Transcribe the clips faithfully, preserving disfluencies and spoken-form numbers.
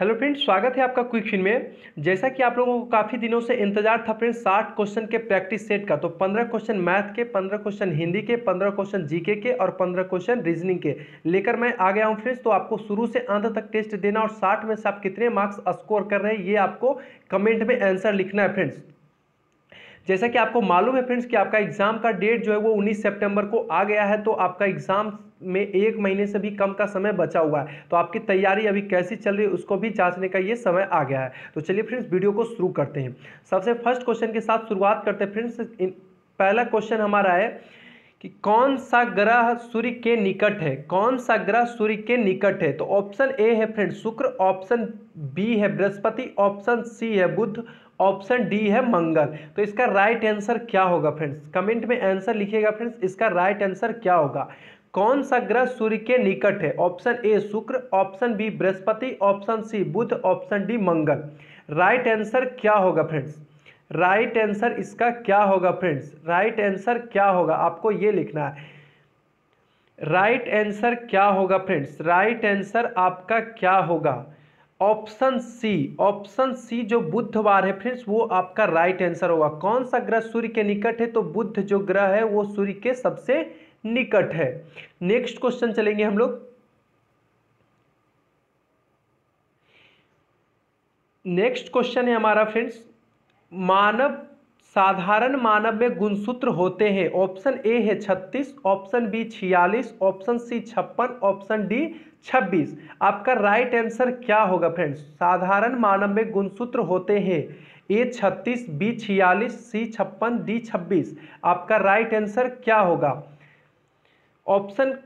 Hello friends, स्वागत है आपका क्विक्शन में। जैसा कि आप लोगों को काफ़ी दिनों से इंतजार था फ्रेंड्स साठ क्वेश्चन के प्रैक्टिस सेट का, तो पंद्रह क्वेश्चन मैथ के, पंद्रह क्वेश्चन हिंदी के, पंद्रह क्वेश्चन जीके के और पंद्रह क्वेश्चन रीजनिंग के लेकर मैं आ गया हूं फ्रेंड्स। तो आपको शुरू से अंत तक टेस्ट देना और साठ में से आप कितने मार्क्स स्कोर कर रहे हैं ये आपको कमेंट में आंसर लिखना है फ्रेंड्स। जैसा कि आपको मालूम है फ्रेंड्स कि आपका एग्जाम का डेट जो है वो उन्नीस सितंबर को आ गया है, तो आपका एग्जाम में एक महीने से भी कम का समय बचा हुआ है, तो आपकी तैयारी अभी कैसी चल रही है उसको भी जांचने का ये समय आ गया है। तो चलिए फ्रेंड्स वीडियो को शुरू करते हैं। सबसे फर्स्ट क्वेश्चन के साथ शुरुआत करते हैं फ्रेंड्स। पहला क्वेश्चन हमारा है कि कौन सा ग्रह सूर्य के निकट है, कौन सा ग्रह सूर्य के निकट है। तो ऑप्शन ए है फ्रेंड्स शुक्र, ऑप्शन बी है बृहस्पति, ऑप्शन सी है बुध, ऑप्शन डी है मंगल। तो इसका राइट आंसर क्या होगा फ्रेंड्स, कमेंट में आंसर लिखिएगा फ्रेंड्स, इसका राइट आंसर क्या होगा। कौन सा ग्रह सूर्य के निकट है, ऑप्शन ए शुक्र, option B Brihaspati, option C बुध, ऑप्शन डी मंगल। राइट आंसर क्या होगा फ्रेंड्स, राइट आंसर इसका क्या होगा फ्रेंड्स, राइट आंसर क्या होगा आपको ये लिखना है। राइट आंसर क्या होगा फ्रेंड्स, राइट आंसर आपका क्या होगा, ऑप्शन सी। ऑप्शन सी जो बुधवार है फ्रेंड्स वो आपका राइट आंसर होगा। कौन सा ग्रह सूर्य के निकट है, तो बुध जो ग्रह है वो सूर्य के सबसे निकट है। नेक्स्ट क्वेश्चन चलेंगे हम लोग। नेक्स्ट क्वेश्चन है हमारा फ्रेंड्स, मानव साधारण मानव में गुणसूत्र होते हैं। ऑप्शन ए है छत्तीस, ऑप्शन बी छियालीस, ऑप्शन सी छप्पन, ऑप्शन डी छब्बीस। आपका राइट आंसर क्या होगा फ्रेंड्स, साधारण मानव में गुणसूत्र होते हैं। ए छत्तीस, बी छियालीस, सी छप्पन, डी छब्बीस। आपका राइट आंसर क्या होगा, ऑप्शन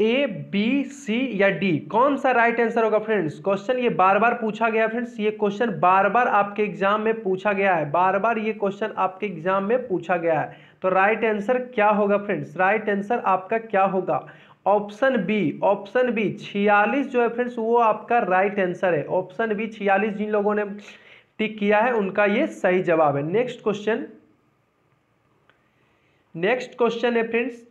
ए, बी, सी या डी, कौन सा राइट आंसर होगा फ्रेंड्स। क्वेश्चन ये बार बार पूछा गया फ्रेंड्स, ये क्वेश्चन बार बार आपके एग्जाम में पूछा गया है, बार बार ये क्वेश्चन आपके एग्जाम में पूछा गया है। तो राइट आंसर क्या होगा फ्रेंड्स, राइट आंसर आपका क्या होगा, ऑप्शन बी। ऑप्शन बी छियालीस जो है फ्रेंड्स वो आपका राइट आंसर है। ऑप्शन बी छियालीस जिन लोगों ने टिक किया है उनका ये सही जवाब है। नेक्स्ट क्वेश्चन, नेक्स्ट क्वेश्चन है friends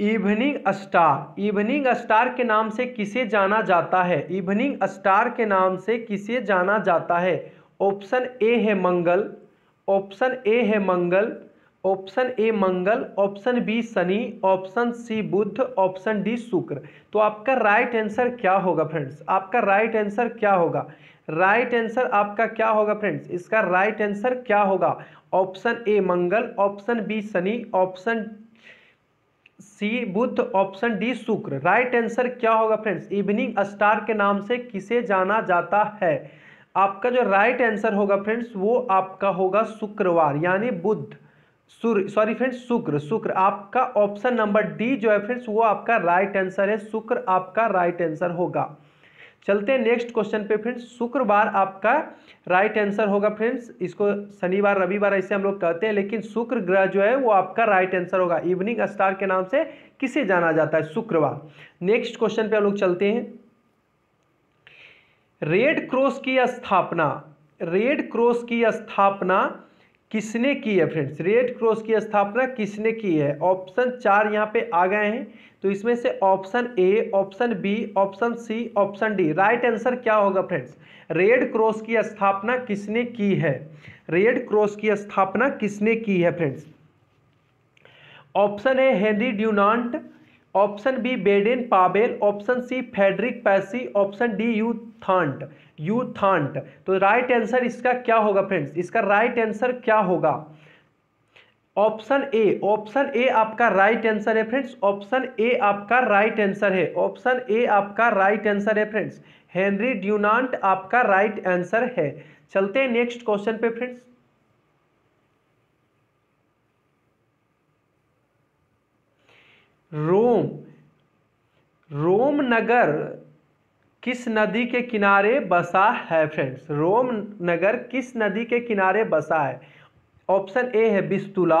evening star. Evening star के नाम से किसे जाना जाता है, इवनिंग स्टार के नाम से किसे जाना जाता है। ऑप्शन ए है मंगल, ऑप्शन ए है मंगल, option A Mangal, option B Shani, option C Budh, option D शुक्र। तो आपका राइट आंसर क्या होगा फ्रेंड्स, आपका राइट आंसर क्या होगा, राइट आंसर आपका क्या होगा फ्रेंड्स, इसका राइट आंसर क्या होगा। Option A Mangal, option B Shani, option C Budh, option D शुक्र। राइट आंसर क्या होगा फ्रेंड्स, इवनिंग स्टार के नाम से किसे जाना जाता है। आपका जो राइट आंसर होगा फ्रेंड्स वो आपका होगा शुक्रवार, यानी बुध सूर्य सॉरी फ्रेंड्स शुक्र। शुक्र आपका ऑप्शन नंबर डी जो है फ्रेंड्स वो आपका राइट आंसर है, शुक्र आपका राइट आंसर होगा। चलते हैं नेक्स्ट क्वेश्चन पे फ्रेंड्स। शुक्रवार आपका राइट आंसर होगा फ्रेंड्स, इसको शनिवार रविवार ऐसे हम लोग कहते हैं, लेकिन शुक्र ग्रह जो है वो आपका राइट आंसर होगा। इवनिंग स्टार के नाम से किसे जाना जाता है, शुक्रवार। नेक्स्ट क्वेश्चन पे हम लोग चलते हैं। रेड क्रॉस की स्थापना, रेड क्रॉस की स्थापना किसने की है फ्रेंड्स, रेड क्रॉस की स्थापना किसने की है। ऑप्शन चार यहाँ पे आ गए हैं, तो इसमें से option A, option B, option C, option D. Right answer क्या होगा फ्रेंड्स, रेड क्रॉस की स्थापना किसने की है, रेड क्रॉस की स्थापना किसने की है friends. Option A Henry Dunant, option B Baden Powell, option C Frederic Passy, option D U Thant, U Thant. तो राइट आंसर इसका क्या होगा फ्रेंड्स, इसका राइट आंसर क्या होगा। ऑप्शन ए, ऑप्शन ए आपका राइट आंसर है फ्रेंड्स, ऑप्शन ए आपका राइट आंसर है, ऑप्शन ए आपका राइट आंसर है फ्रेंड्स, हेनरी ड्यूनांट आपका राइट आंसर है। चलते हैं नेक्स्ट क्वेश्चन पे फ्रेंड्स। रोम, रोम नगर किस नदी के किनारे बसा है फ्रेंड्स, रोम नगर किस नदी के किनारे बसा है। ऑप्शन ए है बिस्तुला,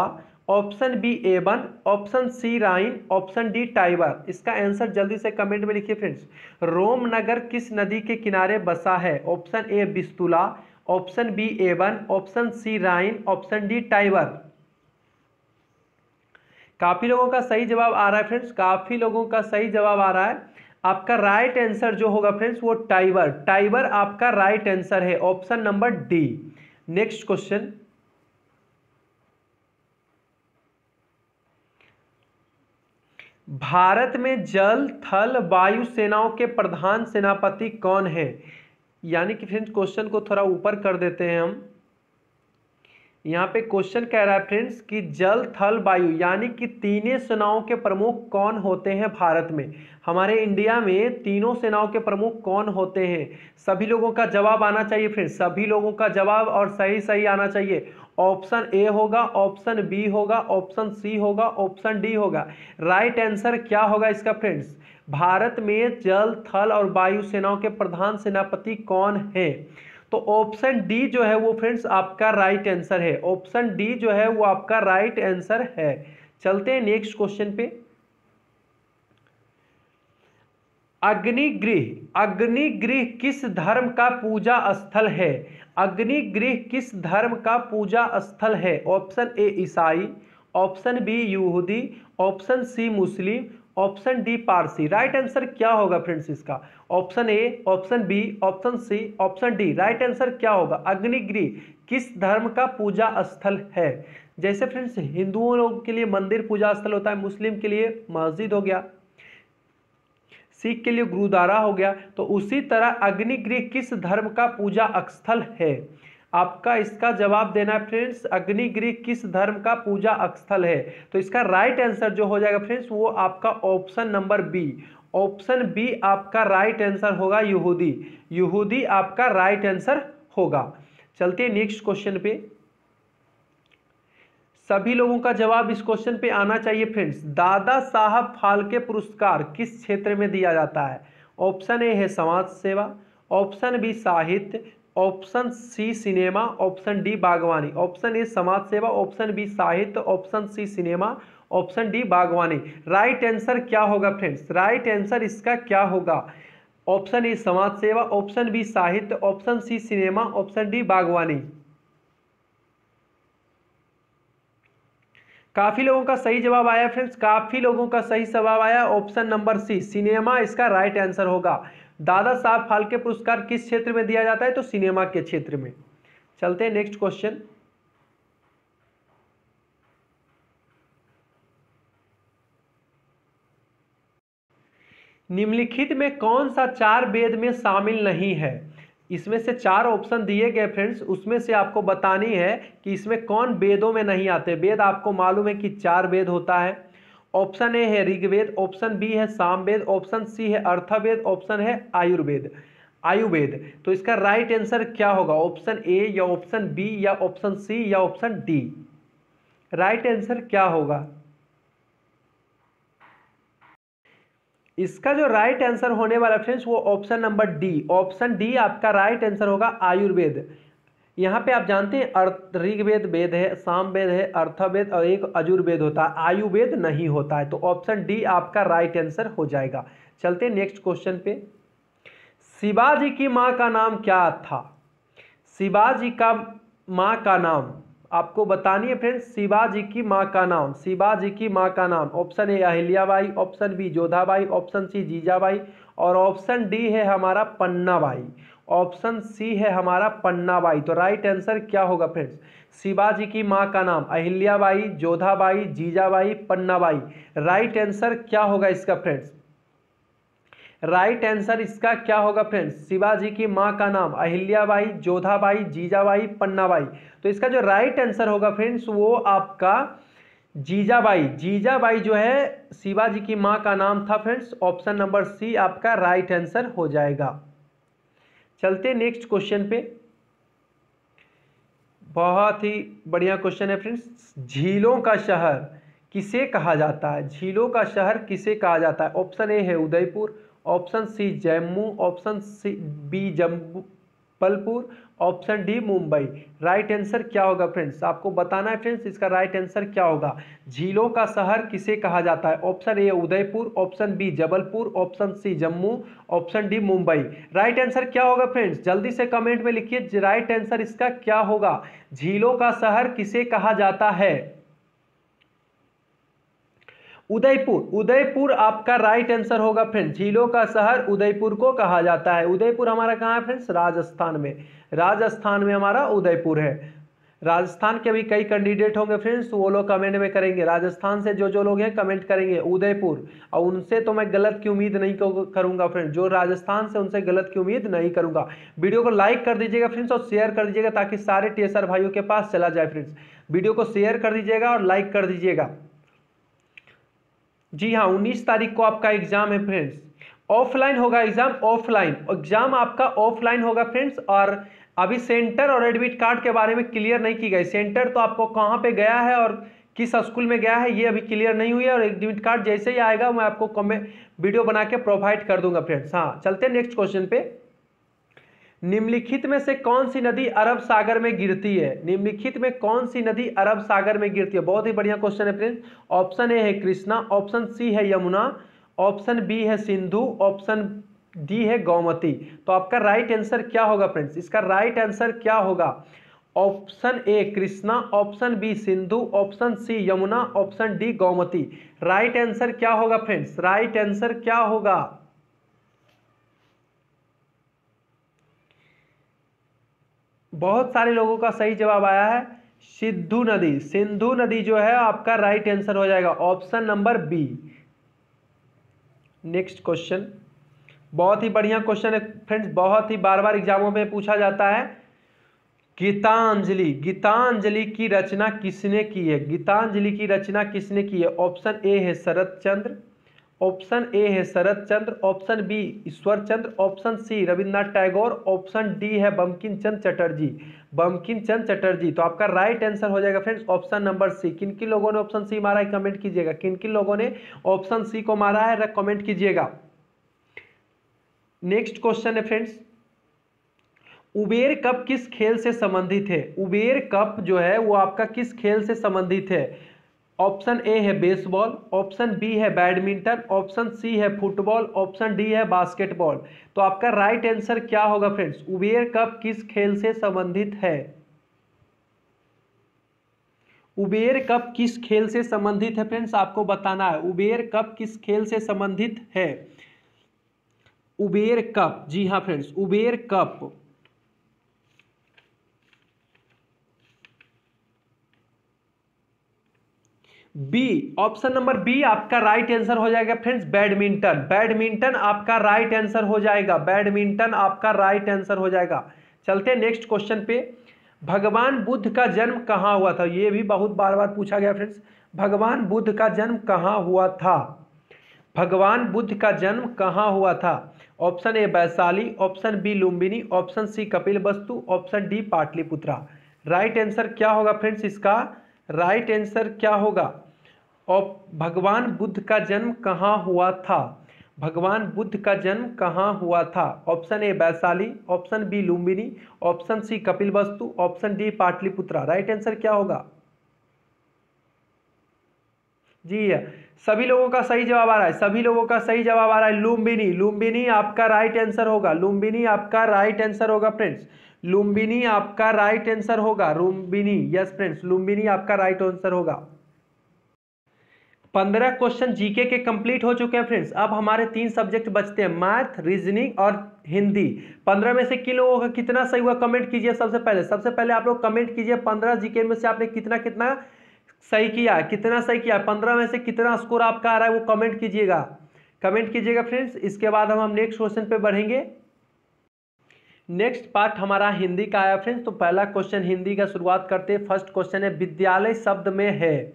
ऑप्शन बी एबन, option C Rhine, option D Tiber. इसका आंसर जल्दी से कमेंट में लिखिए फ्रेंड्स, रोम नगर किस नदी के किनारे बसा है। Option A Vistula, option B एबन, option C Rhine, option D Tiber. काफ़ी लोगों का सही जवाब आ रहा है फ्रेंड्स, काफ़ी लोगों का सही जवाब आ रहा है। आपका राइट आंसर जो होगा फ्रेंड्स वो टाइबर, टाइबर आपका राइट आंसर है, option number D. Next question, Bharat में जल थल वायु सेनाओं के प्रधान सेनापति कौन है? यानी कि फ्रेंड्स क्वेश्चन को थोड़ा ऊपर कर देते हैं हम। यहाँ पे क्वेश्चन कह रहा है फ्रेंड्स कि जल थल वायु यानी कि तीनों सेनाओं के प्रमुख कौन होते हैं भारत में, हमारे इंडिया में तीनों सेनाओं के प्रमुख कौन होते हैं? सभी लोगों का जवाब आना चाहिए फ्रेंड्स, सभी लोगों का जवाब और सही सही आना चाहिए। ऑप्शन ए होगा, ऑप्शन बी होगा, ऑप्शन सी होगा, ऑप्शन डी होगा। राइट आंसर क्या होगा इसका फ्रेंड्स? भारत में जल थल और वायु सेनाओं के प्रधान सेनापति कौन है? तो ऑप्शन डी जो है वो फ्रेंड्स आपका राइट आंसर है, ऑप्शन डी जो है वो आपका राइट आंसर है। चलते हैं नेक्स्ट क्वेश्चन पे। अग्निगृह, अग्निगृह किस धर्म का पूजा स्थल है? अग्निगृह किस धर्म का पूजा स्थल है? ऑप्शन ए ईसाई, ऑप्शन बी यहूदी, ऑप्शन सी मुस्लिम, ऑप्शन डी पारसी। राइट आंसर क्या होगा फ्रेंड्स इसका? Option A, option B, option C, option D. Right answer क्या होगा? अग्निगृह किस धर्म का पूजा स्थल है? जैसे फ्रेंड्स हिंदुओं लोग के लिए मंदिर पूजा स्थल होता है, मुस्लिम के लिए मस्जिद हो गया, सिख के लिए गुरुद्वारा हो गया, तो उसी तरह अग्निगृह किस धर्म का पूजा स्थल है? आपका इसका जवाब देना है फ्रेंड्स, अग्निगृह किस धर्म का पूजा स्थल है? तो इसका राइट आंसर जो हो जाएगा फ्रेंड्स वो आपका option number B, option B आपका राइट आंसर होगा, यहूदी, यहूदी आपका राइट आंसर होगा। चलते हैं नेक्स्ट क्वेश्चन पे। सभी लोगों का जवाब इस क्वेश्चन पे आना चाहिए फ्रेंड्स। दादा साहब फाल्के पुरस्कार किस क्षेत्र में दिया जाता है? ऑप्शन ए है समाज सेवा, ऑप्शन बी साहित्य, option C cinema, option D बागवानी। ऑप्शन ए समाज सेवा, ऑप्शन बी साहित्य, option C cinema, option D बागवानी। राइट आंसर क्या होगा फ्रेंड्स? राइट आंसर इसका क्या होगा? ऑप्शन ए समाज सेवा, ऑप्शन बी साहित्य, option C cinema, option D बागवानी। काफ़ी लोगों का सही जवाब आया फ्रेंड्स, काफ़ी लोगों का सही जवाब आया, ऑप्शन नंबर सी सिनेमा इसका राइट आंसर होगा। दादा साहब फाल्के पुरस्कार किस क्षेत्र में दिया जाता है? तो सिनेमा के क्षेत्र में। चलते हैं नेक्स्ट क्वेश्चन। निम्नलिखित में कौन सा चार वेद में शामिल नहीं है? इसमें से चार ऑप्शन दिए गए फ्रेंड्स, उसमें से आपको बतानी है कि इसमें कौन वेदों में नहीं आते। वेद आपको मालूम है कि चार वेद होता है। ऑप्शन ए है ऋग्वेद, ऑप्शन बी है सामवेद, ऑप्शन सी है अर्थवेद, ऑप्शन है आयुर्वेद, आयुर्वेद। तो इसका राइट आंसर क्या होगा? ऑप्शन ए या ऑप्शन बी या ऑप्शन सी या ऑप्शन डी। राइट आंसर क्या होगा इसका? जो राइट आंसर होने वाला फ्रेंड्स वो option number D, option D आपका राइट आंसर होगा, आयुर्वेद। यहाँ पे आप जानते हैं अर्थ ऋग्वेद वेद है, सामवेद है, अर्थवेद और एक अजुर्वेद होता है, आयुर्वेद नहीं होता है। तो ऑप्शन डी आपका राइट आंसर हो जाएगा। चलते हैं नेक्स्ट क्वेश्चन पे। शिवाजी की माँ का नाम क्या था? शिवाजी का माँ का नाम आपको बतानी है फ्रेंड्स, शिवाजी की माँ का नाम, शिवाजी की माँ का नाम। Option A Ahilyabai, option B Jodhabai, option C Jijabai और ऑप्शन डी है हमारा पन्नाबाई, ऑप्शन सी है हमारा पन्नाबाई। तो राइट आंसर क्या होगा फ्रेंड्स? शिवाजी की माँ का नाम अहिल्याबाई, जोधाबाई, जीजाबाई, पन्नाबाई। राइट आंसर क्या होगा इसका फ्रेंड्स? राइट आंसर इसका क्या होगा फ्रेंड्स? शिवाजी की माँ का नाम अहिल्याबाई, जोधाबाई, जीजाबाई, पन्नाबाई। तो इसका जो राइट आंसर होगा फ्रेंड्स वो आपका जीजाबाई, जीजाबाई जो है शिवाजी की माँ का नाम था फ्रेंड्स। ऑप्शन नंबर सी आपका राइट आंसर हो जाएगा। चलते नेक्स्ट क्वेश्चन पे। बहुत ही बढ़िया क्वेश्चन है फ्रेंड्स। झीलों का शहर किसे कहा जाता है? झीलों का शहर किसे कहा जाता है? ऑप्शन ए है Udaipur, option C Jammu, option C B Jabalpur, option D Mumbai. Right answer क्या होगा फ्रेंड्स? आपको बताना है फ्रेंड्स इसका राइट आंसर क्या होगा। झीलों का शहर किसे कहा जाता है? Option A Udaipur, option B Jabalpur, option C Jammu, option D Mumbai. Right answer क्या होगा फ्रेंड्स? जल्दी से कमेंट में लिखिए राइट आंसर इसका क्या होगा। झीलों का शहर किसे कहा जाता है? उदयपुर, उदयपुर आपका राइट आंसर होगा फ्रेंड्स। झीलों का शहर उदयपुर को कहा जाता है। उदयपुर हमारा कहाँ है फ्रेंड्स? राजस्थान में, राजस्थान में हमारा उदयपुर है। राजस्थान के भी कई कैंडिडेट होंगे फ्रेंड्स, वो लोग कमेंट में करेंगे, राजस्थान से जो जो लोग हैं कमेंट करेंगे उदयपुर, और उनसे तो मैं गलत की उम्मीद नहीं करूंगा फ्रेंड्स, जो राजस्थान से उनसे गलत की उम्मीद नहीं करूंगा। वीडियो को लाइक कर दीजिएगा फ्रेंड्स और शेयर कर दीजिएगा ताकि सारे टीएसआर भाइयों के पास चला जाए फ्रेंड्स। वीडियो को शेयर कर दीजिएगा और लाइक कर दीजिएगा। जी हाँ, उन्नीस तारीख को आपका एग्जाम है फ्रेंड्स, ऑफलाइन होगा एग्जाम, ऑफलाइन एग्जाम आपका ऑफलाइन होगा फ्रेंड्स। और अभी सेंटर और एडमिट कार्ड के बारे में क्लियर नहीं की गई, सेंटर तो आपको कहाँ पे गया है और किस स्कूल में गया है ये अभी क्लियर नहीं हुई है, और एडमिट कार्ड जैसे ही आएगा मैं आपको कमेंट वीडियो बना के प्रोवाइड कर दूंगा फ्रेंड्स। हाँ, चलते हैं नेक्स्ट क्वेश्चन पे। निम्नलिखित में से कौन सी नदी अरब सागर में गिरती है? निम्नलिखित में कौन सी नदी अरब सागर में गिरती है? बहुत ही बढ़िया क्वेश्चन है फ्रेंड्स। ऑप्शन ए है कृष्णा, ऑप्शन सी है यमुना, ऑप्शन बी है सिंधु, ऑप्शन डी है गोमती। तो आपका राइट आंसर क्या होगा फ्रेंड्स? इसका राइट आंसर क्या होगा? Option A Krishna, option B Sindhu, option C Yamuna, option D Gomti. Right answer क्या होगा फ्रेंड्स? राइट आंसर क्या होगा? बहुत सारे लोगों का सही जवाब आया है सिंधु नदी। सिंधु नदी जो है आपका राइट आंसर हो जाएगा, option number B. Next question, बहुत ही बढ़िया क्वेश्चन है फ्रेंड्स, बहुत ही बार बार एग्जामों में पूछा जाता है। गीतांजलि, गीतांजलि की रचना किसने की है? गीतांजलि की रचना किसने की है? ऑप्शन ए है शरत चंद्र, ऑप्शन ए है Sharat Chandra, option B Ishwar Chandra, option C Rabindranath Tagore, option D है बंकिम चंद्र चटर्जी। बंकिम चंद्र चटर्जी। तो आपका राइट आंसर हो जाएगा फ्रेंड्स ऑप्शन नंबर सी। किन किन लोगों ने ऑप्शन सी मारा है कमेंट कीजिएगा, किन किन लोगों ने ऑप्शन सी को मारा है कमेंट कीजिएगा। नेक्स्ट क्वेश्चन है फ्रेंड्स, उबेर कप किस खेल से संबंधित है? उबेर कप जो है वो आपका किस खेल से संबंधित है? ऑप्शन ए है बेसबॉल, ऑप्शन बी है बैडमिंटन, ऑप्शन सी है फुटबॉल, ऑप्शन डी है बास्केटबॉल। तो आपका राइट आंसर क्या होगा फ्रेंड्स? उबेर कप किस खेल से संबंधित है? उबेर कप किस खेल से संबंधित है फ्रेंड्स आपको बताना है। उबेर कप किस खेल से संबंधित है? उबेर कप, जी हाँ friends, Uber cup. B, option number B आपका राइट आंसर हो जाएगा फ्रेंड्स, बैडमिंटन। बैडमिंटन आपका राइट आंसर हो जाएगा, बैडमिंटन आपका राइट आंसर हो जाएगा। चलते हैं नेक्स्ट क्वेश्चन पे। भगवान बुद्ध का जन्म कहाँ हुआ था? ये भी बहुत बार बार पूछा गया फ्रेंड्स, भगवान बुद्ध का जन्म कहाँ हुआ था? भगवान बुद्ध का जन्म कहाँ हुआ था? Option A Vaishali, option B Lumbini, option C Kapilavastu, option D Pataliputra. Right answer क्या होगा फ्रेंड्स? इसका राइट आंसर क्या होगा? भगवान बुद्ध का जन्म कहाँ हुआ था? भगवान बुद्ध का जन्म कहाँ हुआ था? Option A Vaishali, option B Lumbini, option C Kapilavastu, option D Pataliputra. Right answer क्या होगा? जी सभी लोगों का सही जवाब आ रहा है, सभी लोगों का सही जवाब आ रहा है लुम्बिनी। लुम्बिनी आपका राइट आंसर होगा, लुम्बिनी आपका राइट आंसर होगा फ्रेंड्स, लुम्बिनी आपका राइट आंसर होगा। लुम्बिनी, यस फ्रेंड्स, लुम्बिनी आपका राइट आंसर होगा। पंद्रह क्वेश्चन जीके के कंप्लीट हो चुके हैं फ्रेंड्स। अब हमारे तीन सब्जेक्ट बचते हैं, मैथ, रीजनिंग और हिंदी। पंद्रह में से किन लोगों का कितना सही हुआ कमेंट कीजिए। सबसे पहले सबसे पहले आप लोग कमेंट कीजिए, पंद्रह जीके में से आपने कितना कितना सही किया, कितना सही किया, पंद्रह में से कितना स्कोर आपका आ रहा है वो कमेंट कीजिएगा, कमेंट कीजिएगा फ्रेंड्स। इसके बाद हम हम नेक्स्ट क्वेश्चन पे बढ़ेंगे। नेक्स्ट पार्ट हमारा हिंदी का आया फ्रेंड्स, तो पहला क्वेश्चन हिंदी का शुरुआत करते हैं। फर्स्ट क्वेश्चन है, विद्यालय शब्द में है।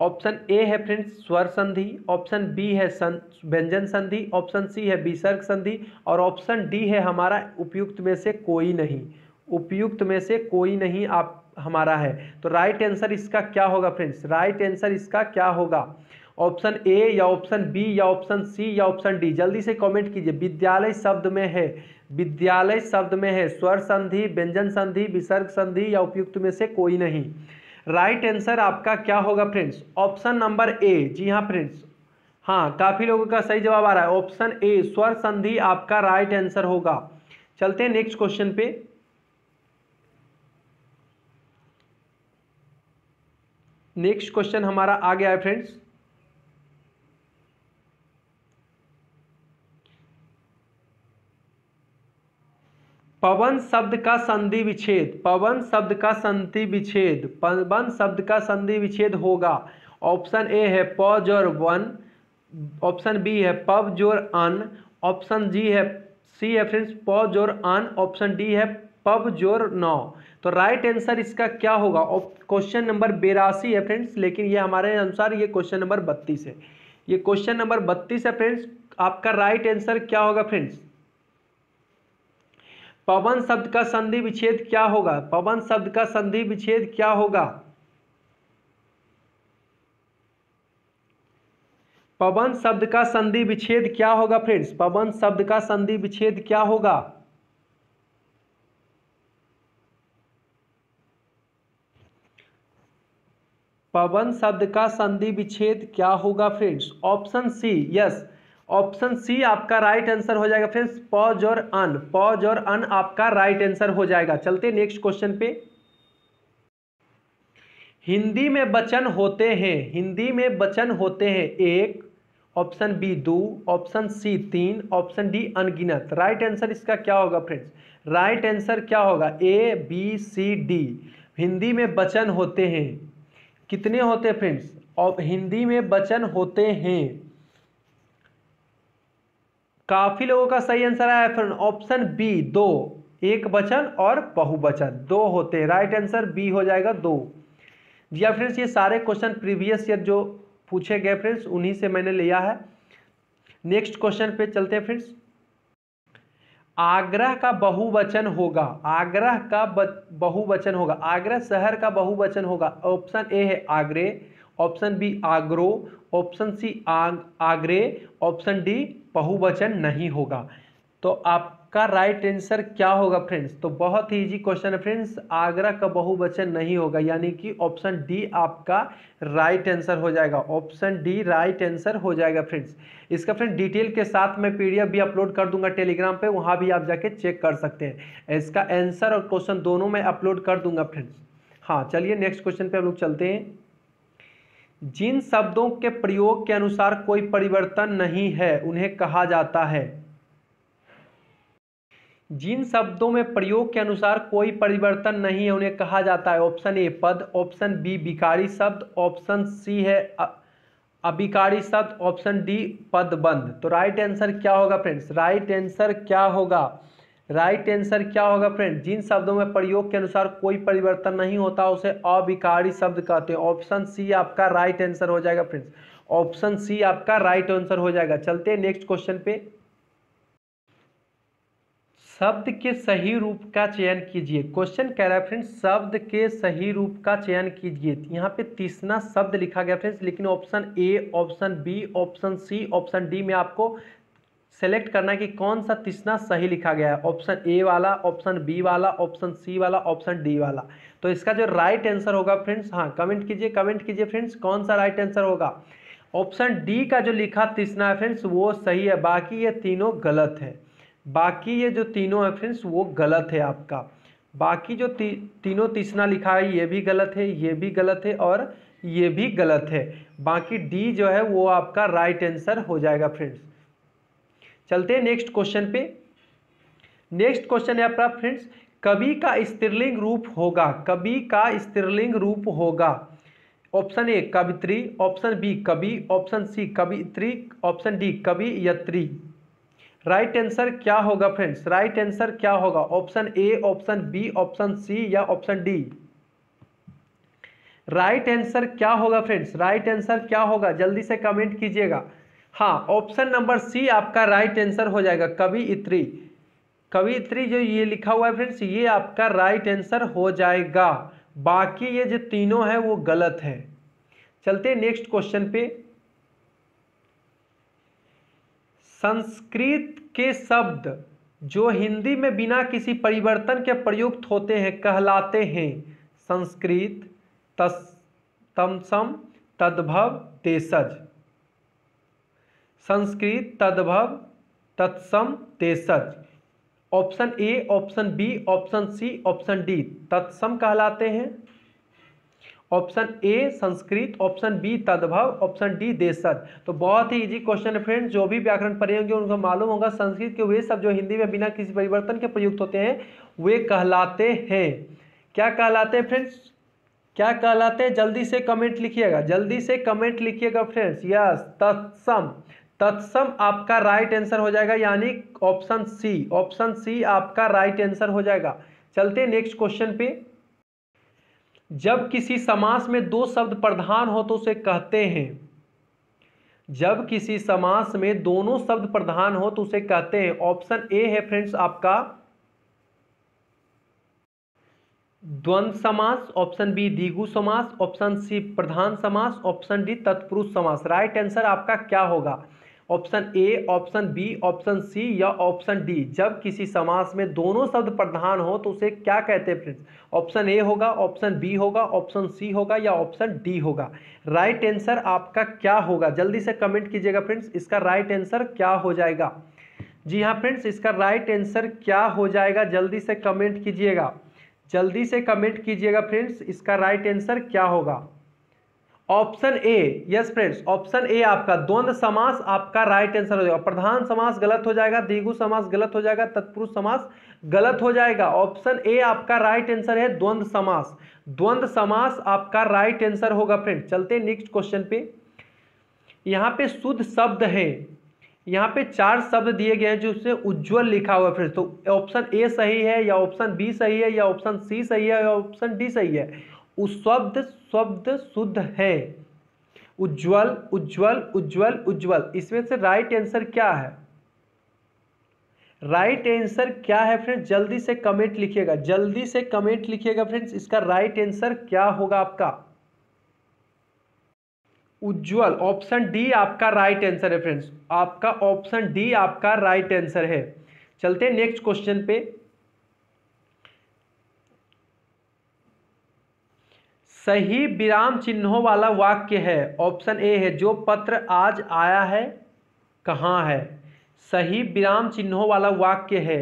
ऑप्शन ए है फ्रेंड्स स्वर संधि, ऑप्शन बी है व्यंजन संधि, ऑप्शन सी है विसर्ग संधि, और ऑप्शन डी है हमारा उपयुक्त में से कोई नहीं। उपयुक्त में से कोई नहीं आप हमारा है। तो राइट आंसर इसका क्या होगा फ्रेंड्स? राइट आंसर इसका क्या होगा? ऑप्शन ए या ऑप्शन बी या ऑप्शन सी या ऑप्शन डी, जल्दी से कमेंट कीजिए। विद्यालय शब्द में है, विद्यालय शब्द में है स्वर संधि, व्यंजन संधि, विसर्ग संधि या उपयुक्त में से कोई नहीं। राइट आंसर आपका क्या होगा फ्रेंड्स? Option number A. जी हाँ फ्रेंड्स, हाँ काफी लोगों का सही जवाब आ रहा है, ऑप्शन ए स्वर संधि आपका राइट आंसर होगा। चलते हैं नेक्स्ट क्वेश्चन पे। नेक्स्ट क्वेश्चन हमारा आ गया है फ्रेंड्स, पवन शब्द का संधि विच्छेद, पवन शब्द का संधि विच्छेद, पवन शब्द का संधि विच्छेद होगा। ऑप्शन ए है प जोर वन, ऑप्शन बी है पब जोर अन, ऑप्शन जी है सी है फ्रेंड्स प जोर अन, ऑप्शन डी है पब जोर नौ। तो राइट आंसर इसका क्या होगा? क्वेश्चन नंबर बेरासी है फ्रेंड्स, लेकिन ये हमारे अनुसार ये क्वेश्चन नंबर बत्तीस है। ये क्वेश्चन नंबर बत्तीस है फ्रेंड्स, आपका राइट आंसर क्या होगा फ्रेंड्स? पवन शब्द का संधि विच्छेद क्या होगा? पवन शब्द का संधि विच्छेद क्या होगा? पवन शब्द का संधि विच्छेद क्या होगा फ्रेंड्स? पवन शब्द का संधि विच्छेद क्या होगा? पवन शब्द का संधि विच्छेद क्या होगा friends? Option C, yes option C आपका राइट आंसर हो जाएगा फ्रेंड्स, पॉज और अन, पॉज और अन आपका राइट आंसर हो जाएगा। चलते नेक्स्ट क्वेश्चन पे। हिंदी में वचन होते हैं, हिंदी में वचन होते हैं एक, ऑप्शन बी दो, ऑप्शन सी तीन, ऑप्शन डी अनगिनत। राइट आंसर इसका क्या होगा फ्रेंड्स? राइट आंसर क्या होगा? A B C D. Hindi में वचन होते हैं कितने होते हैं फ्रेंड्स? और हिंदी में वचन होते हैं, काफी लोगों का सही आंसर आया फ्रेंड ऑप्शन बी दो, एक वचन और बहुवचन दो होते हैं। राइट आंसर बी हो जाएगा दो। जी हाँ फ्रेंड्स, ये सारे क्वेश्चन प्रीवियस ईयर जो पूछे गए फ्रेंड्स उन्हीं से मैंने लिया है। नेक्स्ट क्वेश्चन पे चलते हैं फ्रेंड्स। आगरा का बहुवचन होगा, आगरा का बहुवचन होगा, आगरा शहर का बहुवचन होगा। ऑप्शन ए है आगरे, ऑप्शन बी आगरो, ऑप्शन सी आग आगरे, ऑप्शन डी बहुवचन नहीं होगा। तो आपका राइट आंसर क्या होगा फ्रेंड्स? तो बहुत ही इजी क्वेश्चन है फ्रेंड्स, आगरा का बहुवचन नहीं होगा, यानी कि ऑप्शन डी आपका राइट आंसर हो जाएगा। ऑप्शन डी राइट आंसर हो जाएगा फ्रेंड्स। इसका फ्रेंड डिटेल के साथ मैं पीडीएफ भी अपलोड कर दूंगा टेलीग्राम पे, वहाँ भी आप जाके चेक कर सकते हैं। इसका आंसर और क्वेश्चन दोनों मैं अपलोड कर दूंगा फ्रेंड्स। हाँ चलिए नेक्स्ट क्वेश्चन पे हम लोग चलते हैं। जिन शब्दों के प्रयोग के अनुसार कोई परिवर्तन नहीं है उन्हें कहा जाता है, जिन शब्दों में प्रयोग के अनुसार कोई परिवर्तन नहीं है उन्हें कहा जाता है। ऑप्शन ए पद, ऑप्शन बी विकारी शब्द, ऑप्शन सी है अविकारी शब्द, ऑप्शन डी पदबंध। तो राइट आंसर क्या होगा फ्रेंड्स? राइट आंसर क्या होगा? राइट आंसर क्या होगा फ्रेंड्स? जिन शब्दों में प्रयोग के अनुसार कोई परिवर्तन नहीं होता उसे अविकारी शब्द कहते हैं। ऑप्शन सी आपका राइट आंसर हो जाएगा फ्रेंड्स। ऑप्शन सी आपका राइट आंसर हो जाएगा। चलते हैं नेक्स्ट क्वेश्चन पे। शब्द के सही रूप का चयन कीजिए। क्वेश्चन कह रहा है फ्रेंड्स, शब्द के सही रूप का चयन कीजिए। यहाँ पे तीसरा शब्द लिखा गया फ्रेंड्स, लेकिन option A, option B, option C, option D में आपको सेलेक्ट करना है कि कौन सा तीसरा सही लिखा गया है। ऑप्शन ए वाला, ऑप्शन बी वाला, ऑप्शन सी वाला, ऑप्शन डी वाला। तो इसका जो राइट आंसर होगा फ्रेंड्स, हाँ कमेंट कीजिए, कमेंट कीजिए फ्रेंड्स कौन सा राइट आंसर होगा। ऑप्शन डी का जो लिखा तीसरा है फ्रेंड्स वो सही है, बाकी ये तीनों गलत है। बाकी ये जो तीनों है फ्रेंड्स वो गलत है आपका। बाकी जो ती, तीनों तीसना लिखा है ये भी गलत है, ये भी गलत है और ये भी गलत है। बाकी डी जो है वो आपका राइट आंसर हो जाएगा फ्रेंड्स। चलते हैं नेक्स्ट क्वेश्चन पे। नेक्स्ट क्वेश्चन है आपका फ्रेंड्स, कवि का स्त्रीलिंग रूप होगा, कवि का स्त्रीलिंग रूप होगा। ऑप्शन ए कवित्री, ऑप्शन बी कवि, ऑप्शन सी कवित्री, ऑप्शन डी कवियत्री। राइट आंसर क्या होगा फ्रेंड्स? राइट आंसर क्या होगा? Option A, option B, option C या ऑप्शन डी। राइट आंसर क्या होगा फ्रेंड्स? राइट आंसर क्या होगा? जल्दी से कमेंट कीजिएगा। हाँ ऑप्शन नंबर सी आपका राइट आंसर हो जाएगा, कवियत्री। कवियत्री जो ये लिखा हुआ है फ्रेंड्स ये आपका राइट आंसर हो जाएगा। बाकी ये जो तीनों है वो गलत है। चलते नेक्स्ट क्वेश्चन पे। संस्कृत के शब्द जो हिंदी में बिना किसी परिवर्तन के प्रयुक्त होते हैं कहलाते हैं। संस्कृत, तस, तमसम, तद्भव, तेसज। संस्कृत, तद्भव, तत्सम, तेसज। Option A, option B, option C, option D तत्सम कहलाते हैं, option A Sanskrit, option B तद्भव, ऑप्शन डी देशज। तो बहुत ही इजी क्वेश्चन है फ्रेंड्स, जो भी व्याकरण पढ़े होंगे उनको मालूम होगा संस्कृत के वे शब्द जो हिंदी में बिना किसी परिवर्तन के प्रयुक्त होते हैं वे कहलाते हैं, क्या कहलाते हैं फ्रेंड्स, क्या कहलाते हैं? जल्दी से कमेंट लिखिएगा, जल्दी से कमेंट लिखिएगा फ्रेंड्स। यस, तत्सम, तत्सम आपका राइट आंसर हो जाएगा, यानी ऑप्शन सी, ऑप्शन सी आपका राइट आंसर हो जाएगा। चलते नेक्स्ट क्वेश्चन पे। जब किसी समास में दो शब्द प्रधान हो तो उसे कहते हैं, जब किसी समास में दोनों शब्द प्रधान हो तो उसे कहते हैं, ऑप्शन ए है फ्रेंड्स आपका द्वंद समास, ऑप्शन बी द्विगु समास, ऑप्शन सी प्रधान समास, ऑप्शन डी तत्पुरुष समास। राइट आंसर आपका क्या होगा? Option A, option B, option C या ऑप्शन डी। जब किसी समास में दोनों शब्द प्रधान हो तो उसे क्या कहते हैं फ्रेंड्स? ऑप्शन ए होगा, ऑप्शन बी होगा, ऑप्शन सी होगा या ऑप्शन डी होगा। राइट आंसर आपका क्या होगा? जल्दी से कमेंट कीजिएगा फ्रेंड्स, इसका राइट आंसर क्या हो जाएगा? जी हाँ फ्रेंड्स, इसका राइट आंसर क्या हो जाएगा? जल्दी से कमेंट कीजिएगा, जल्दी से कमेंट कीजिएगा फ्रेंड्स, इसका राइट आंसर क्या होगा? Option A. Yes friends, option A आपका द्वंद्व समास आपका राइट आंसर हो जाएगा। प्रधान समास गलत हो जाएगा, द्विगु समास गलत हो जाएगा, तत्पुरुष समास गलत हो जाएगा। ऑप्शन ए आपका राइट आंसर है द्वंद्व समास, द्वंद्व समास आपका राइट आंसर होगा फ्रेंड्स। चलते नेक्स्ट क्वेश्चन पे। यहाँ पे शुद्ध शब्द है, यहाँ पे चार शब्द दिए गए हैं जिसमें उज्ज्वल लिखा हुआ है फ्रेंड्स। तो ऑप्शन ए सही है या ऑप्शन बी सही है या ऑप्शन सी सही है या ऑप्शन डी सही है? उस शब्द शब्द शुद्ध है, उज्ज्वल उज्ज्वल उज्ज्वल उज्ज्वल, इसमें से राइट आंसर क्या है? राइट आंसर क्या है फ्रेंड्स? जल्दी से कमेंट लिखिएगा, जल्दी से कमेंट लिखिएगा फ्रेंड्स, इसका राइट आंसर क्या होगा आपका? उज्ज्वल, ऑप्शन डी आपका राइट आंसर है फ्रेंड्स, आपका ऑप्शन डी आपका राइट आंसर है। चलते नेक्स्ट क्वेश्चन पे। सही विराम चिन्हों वाला वाक्य है, ऑप्शन ए है जो पत्र आज आया है कहाँ है। सही विराम चिन्हों वाला वाक्य है,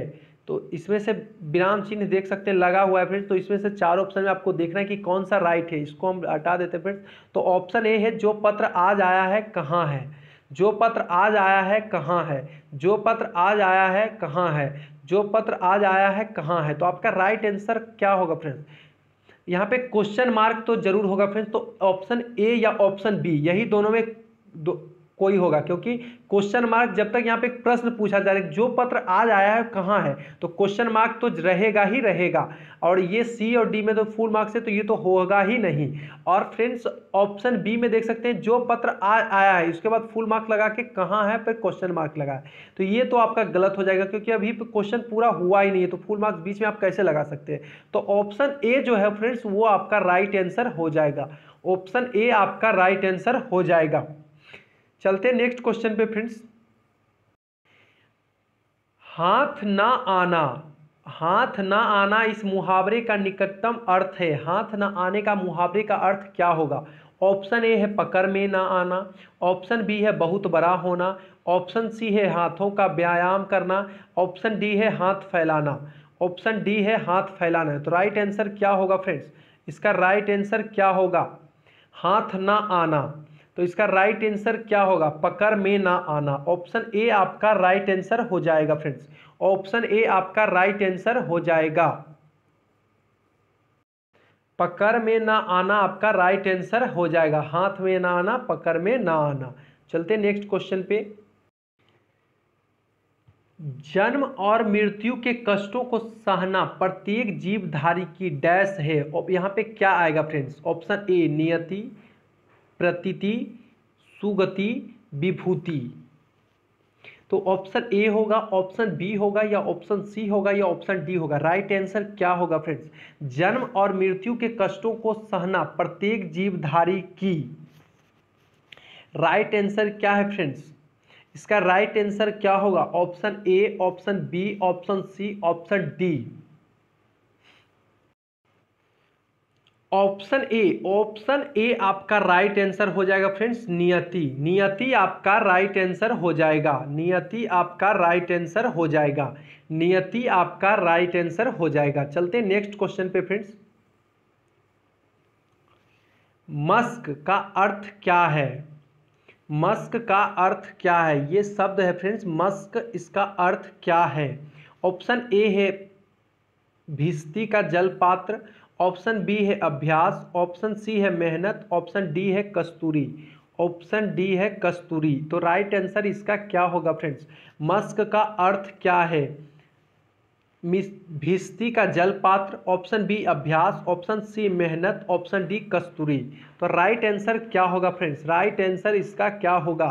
तो इसमें से विराम चिन्ह देख सकते हैं लगा हुआ है फ्रेंड्स। तो इसमें से चार ऑप्शन में आपको देखना है कि कौन सा राइट है, इसको हम हटा देते हैं फ्रेंड्स। तो ऑप्शन ए है जो पत्र आज आया है कहाँ है, जो पत्र आज आया है कहाँ है, जो पत्र आज आया है कहाँ है, जो पत्र आज आया है कहाँ है। तो आपका राइट आंसर क्या होगा फ्रेंड्स? यहाँ पे क्वेश्चन मार्क तो जरूर होगा फ्रेंड्स, तो ऑप्शन ए या ऑप्शन बी, यही दोनों में दो कोई होगा, क्योंकि क्वेश्चन मार्क जब तक यहाँ पे प्रश्न पूछा जा रहा है जो पत्र आज आया है कहाँ है, तो क्वेश्चन मार्क तो रहेगा ही रहेगा। और ये सी और डी में तो फुल मार्क्स है, तो ये तो होगा ही नहीं। और फ्रेंड्स ऑप्शन बी में देख सकते हैं जो पत्र आज आया है, उसके बाद फुल मार्क लगा के कहाँ है पर क्वेश्चन मार्क लगा है, तो ये तो आपका गलत हो जाएगा क्योंकि अभी क्वेश्चन पूरा हुआ ही नहीं है, तो फुल मार्क्स बीच में आप कैसे लगा सकते हैं। तो ऑप्शन ए जो है फ्रेंड्स वो आपका राइट आंसर हो जाएगा, ऑप्शन ए आपका राइट आंसर हो जाएगा। चलते नेक्स्ट क्वेश्चन पे फ्रेंड्स। हाथ ना आना, हाथ ना आना इस मुहावरे का निकटतम अर्थ है। हाथ ना आने का मुहावरे का अर्थ क्या होगा? ऑप्शन ए है पकड़ में ना आना, ऑप्शन बी है बहुत बड़ा होना, ऑप्शन सी है हाथों का व्यायाम करना, ऑप्शन डी है हाथ फैलाना, ऑप्शन डी है हाथ फैलाना। तो राइट आंसर क्या होगा फ्रेंड्स? इसका राइट आंसर क्या होगा? हाथ ना आना, तो इसका राइट आंसर क्या होगा? पकड़ में ना आना, ऑप्शन ए आपका राइट आंसर हो जाएगा फ्रेंड्स, ऑप्शन ए आपका राइट आंसर हो जाएगा। पकड़ में ना आना आपका राइट आंसर हो जाएगा, हाथ में ना आना, पकड़ में ना आना। चलते नेक्स्ट क्वेश्चन पे। जन्म और मृत्यु के कष्टों को सहना प्रत्येक जीवधारी की डैश है, यहाँ पे क्या आएगा फ्रेंड्स? ऑप्शन ए नियति, प्रतिति, सुगति, विभूति। तो ऑप्शन ए होगा, ऑप्शन बी होगा या ऑप्शन सी होगा या ऑप्शन डी होगा? राइट आंसर क्या होगा फ्रेंड्स? जन्म और मृत्यु के कष्टों को सहना प्रत्येक जीवधारी की। राइट आंसर क्या है फ्रेंड्स? इसका राइट आंसर क्या होगा? Option A, option B, option C, option D. Option A, option A आपका राइट आंसर हो जाएगा फ्रेंड्स, नियति, नियति आपका राइट आंसर हो जाएगा, नियति आपका राइट आंसर हो जाएगा, नियति आपका राइट आंसर हो जाएगा। चलते नेक्स्ट क्वेश्चन पे फ्रेंड्स। मस्क का अर्थ क्या है? मस्क का अर्थ क्या है? ये शब्द है फ्रेंड्स मस्क, इसका अर्थ क्या है? ऑप्शन ए है भिष्टी का जल पात्र, ऑप्शन बी है अभ्यास, ऑप्शन सी है मेहनत, ऑप्शन डी है कस्तूरी। ऑप्शन डी है कस्तूरी। तो राइट आंसर इसका क्या होगा फ्रेंड्स? मस्क का अर्थ क्या है? भिष्टी का जल पात्र, ऑप्शन बी अभ्यास, ऑप्शन सी मेहनत, ऑप्शन डी कस्तूरी। तो राइट आंसर क्या होगा फ्रेंड्स? राइट आंसर इसका क्या होगा?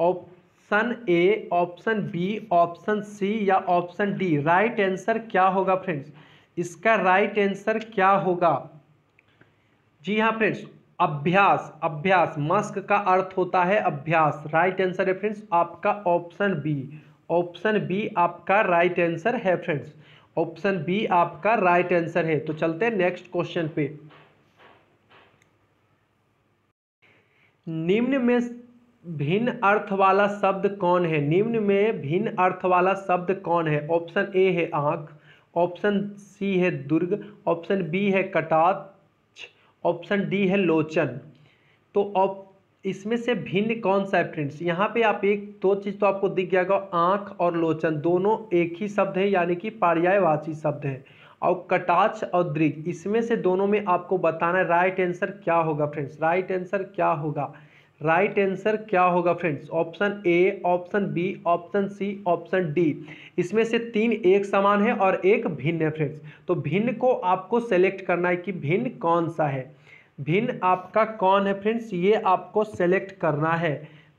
Option A, option B, option C या ऑप्शन डी। राइट आंसर क्या होगा फ्रेंड्स? इसका राइट आंसर क्या होगा? जी हाँ फ्रेंड्स, अभ्यास। अभ्यास, मस्क का अर्थ होता है अभ्यास। राइट आंसर है फ्रेंड्स आपका ऑप्शन बी। ऑप्शन बी आपका राइट आंसर है फ्रेंड्स। ऑप्शन बी आपका राइट आंसर है। तो चलते हैं नेक्स्ट क्वेश्चन पे। निम्न में भिन्न अर्थ वाला शब्द कौन है? निम्न में भिन्न अर्थ वाला शब्द कौन है? ऑप्शन ए है आंख, ऑप्शन सी है दुर्ग, ऑप्शन बी है कटाक्ष, ऑप्शन डी है लोचन। तो ऑप इसमें से भिन्न कौन सा है फ्रेंड्स? यहाँ पे आप एक दो चीज़ तो आपको दिख जाएगा, आँख और लोचन दोनों एक ही शब्द है, यानी कि पर्यायवाची शब्द है। और कटाक्ष और दृग, इसमें से दोनों में आपको बताना है राइट आंसर क्या होगा फ्रेंड्स? राइट आंसर क्या होगा? राइट आंसर क्या होगा friends? Option A, option B, option C, option D. इसमें से तीन एक समान है और एक भिन्न है फ्रेंड्स। तो भिन्न को आपको सेलेक्ट करना है कि भिन्न कौन सा है। भिन्न आपका कौन है फ्रेंड्स? ये आपको सेलेक्ट करना है।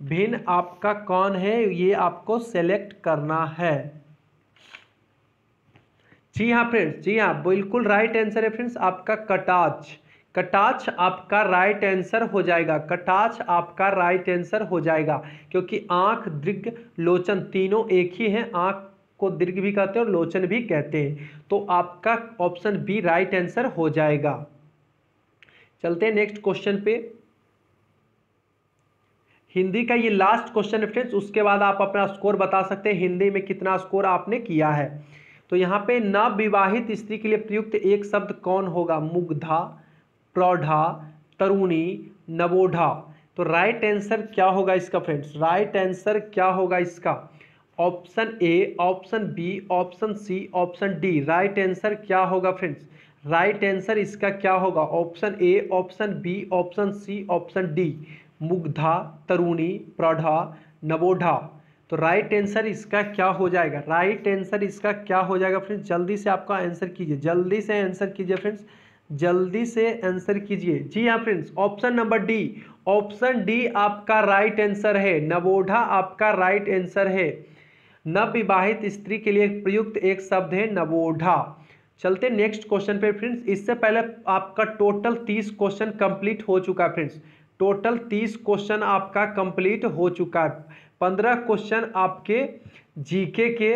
भिन्न आपका कौन है? ये आपको सेलेक्ट करना है। जी हाँ फ्रेंड्स, जी हाँ, बिल्कुल राइट आंसर है फ्रेंड्स आपका कटाक्ष। कटाक्ष आपका राइट आंसर हो जाएगा। कटाक्ष आपका राइट आंसर हो जाएगा, क्योंकि आंख, दृग, लोचन तीनों एक ही हैं। आंख को दृग भी कहते हैं और लोचन भी कहते हैं। तो आपका ऑप्शन बी राइट आंसर हो जाएगा। चलते हैं नेक्स्ट क्वेश्चन पे। हिंदी का ये लास्ट क्वेश्चन है फ्रेंड्स, उसके बाद आप अपना स्कोर बता सकते हैं हिंदी में कितना स्कोर आपने किया है। तो यहाँ पे नवविवाहित स्त्री के लिए प्रयुक्त एक शब्द कौन होगा? मुग्धा, प्रौढ़ा, तरुणी, नवोढ़ा। तो राइट आंसर क्या होगा इसका फ्रेंड्स? राइट आंसर क्या होगा इसका? Option A, option B, option C, option D. Right answer क्या होगा फ्रेंड्स? राइट आंसर इसका क्या होगा? Option A, option B, option C, option D. मुग्धा, तरुणी, प्रौढ़ा, नवोढ़ा। तो राइट आंसर इसका क्या हो जाएगा? राइट आंसर इसका क्या हो जाएगा फ्रेंड्स? जल्दी से आपका आंसर कीजिए, जल्दी से आंसर कीजिए फ्रेंड्स, जल्दी से आंसर कीजिए। जी हाँ friends, option number D. Option D आपका राइट आंसर है। नवोढ़ा आपका राइट आंसर है। नवविवाहित स्त्री के लिए प्रयुक्त एक शब्द है नवोढ़ा। चलते नेक्स्ट क्वेश्चन पे फ्रेंड्स। इससे पहले आपका टोटल तीस क्वेश्चन कंप्लीट हो चुका है फ्रेंड्स। टोटल तीस क्वेश्चन आपका कंप्लीट हो चुका है। पंद्रह क्वेश्चन आपके जीके के,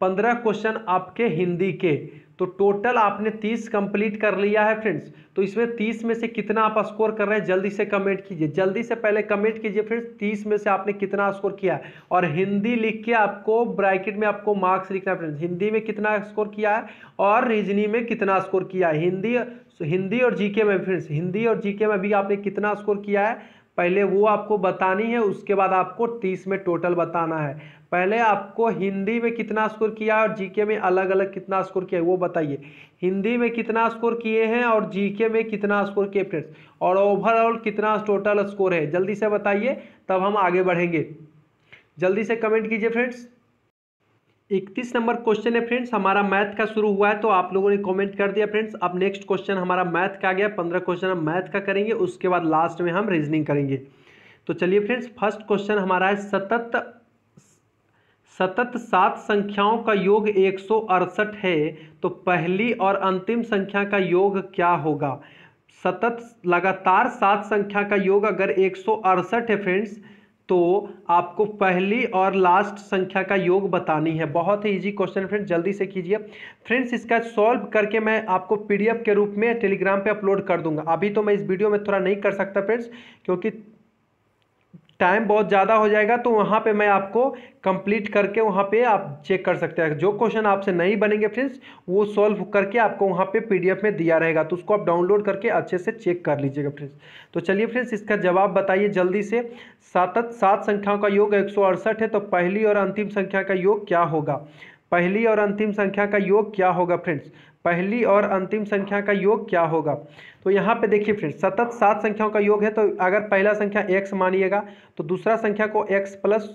पंद्रह क्वेश्चन आपके हिंदी के। तो टोटल आपने तीस कंप्लीट कर लिया है फ्रेंड्स। तो इसमें तीस में से कितना आप स्कोर कर रहे हैं? जल्दी से कमेंट कीजिए, जल्दी से पहले कमेंट कीजिए फ्रेंड्स। तीस में से आपने कितना स्कोर किया है? और हिंदी लिख के आपको ब्रैकेट में आपको मार्क्स लिखना है फ्रेंड्स। हिंदी में कितना स्कोर किया है और रीजनिंग में कितना स्कोर किया है। हिंदी हिंदी और जीके में फ्रेंड्स, हिंदी और जीके में भी आपने कितना स्कोर किया है पहले वो आपको बतानी है। उसके बाद आपको तीस में टोटल बताना है। पहले आपको हिंदी में कितना स्कोर किया है और जीके में अलग अलग कितना स्कोर किया है वो बताइए। हिंदी में कितना स्कोर किए हैं और जीके में कितना स्कोर किए फ्रेंड्स, और ओवरऑल कितना टोटल स्कोर है, जल्दी से बताइए, तब हम आगे बढ़ेंगे। जल्दी से कमेंट कीजिए फ्रेंड्स। इकतीस नंबर क्वेश्चन है फ्रेंड्स, हमारा मैथ का शुरू हुआ है तो आप लोगों ने कमेंट कर दिया फ्रेंड्स। अब नेक्स्ट क्वेश्चन हमारा मैथ का आ गया। पंद्रह क्वेश्चन हम मैथ का करेंगे, उसके बाद लास्ट में हम रीजनिंग करेंगे। तो चलिए फ्रेंड्स, फर्स्ट क्वेश्चन हमारा है सतत सतत सात संख्याओं का योग एक सौ अड़सठ है, तो पहली और अंतिम संख्या का योग क्या होगा? सतत लगातार सात संख्या का योग अगर एक सौ अड़सठ है फ्रेंड्स, तो आपको पहली और लास्ट संख्या का योग बतानी है। बहुत ही इजी क्वेश्चन फ्रेंड्स, जल्दी से कीजिए फ्रेंड्स। इसका सॉल्व करके मैं आपको पीडीएफ के रूप में टेलीग्राम पे अपलोड कर दूंगा। अभी तो मैं इस वीडियो में थोड़ा नहीं कर सकता फ्रेंड्स, क्योंकि टाइम बहुत ज़्यादा हो जाएगा तो वहाँ पे मैं आपको कंप्लीट करके वहाँ पे आप चेक कर सकते हैं। जो क्वेश्चन आपसे नहीं बनेंगे फ्रेंड्स वो सॉल्व करके आपको वहाँ पे पीडीएफ में दिया रहेगा, तो उसको आप डाउनलोड करके अच्छे से चेक कर लीजिएगा फ्रेंड्स। तो चलिए फ्रेंड्स इसका जवाब बताइए जल्दी से। सात सात संख्याओं का योग एक सौ अड़सठ है, तो पहली और अंतिम संख्या का योग क्या होगा? पहली और अंतिम संख्या का योग क्या होगा फ्रेंड्स? पहली और अंतिम संख्या का योग क्या होगा? तो यहाँ पे देखिए फ्रेंड्स सतत सात संख्याओं का योग है, तो अगर पहला संख्या एक्स मानिएगा तो दूसरा संख्या को एक्स प्लस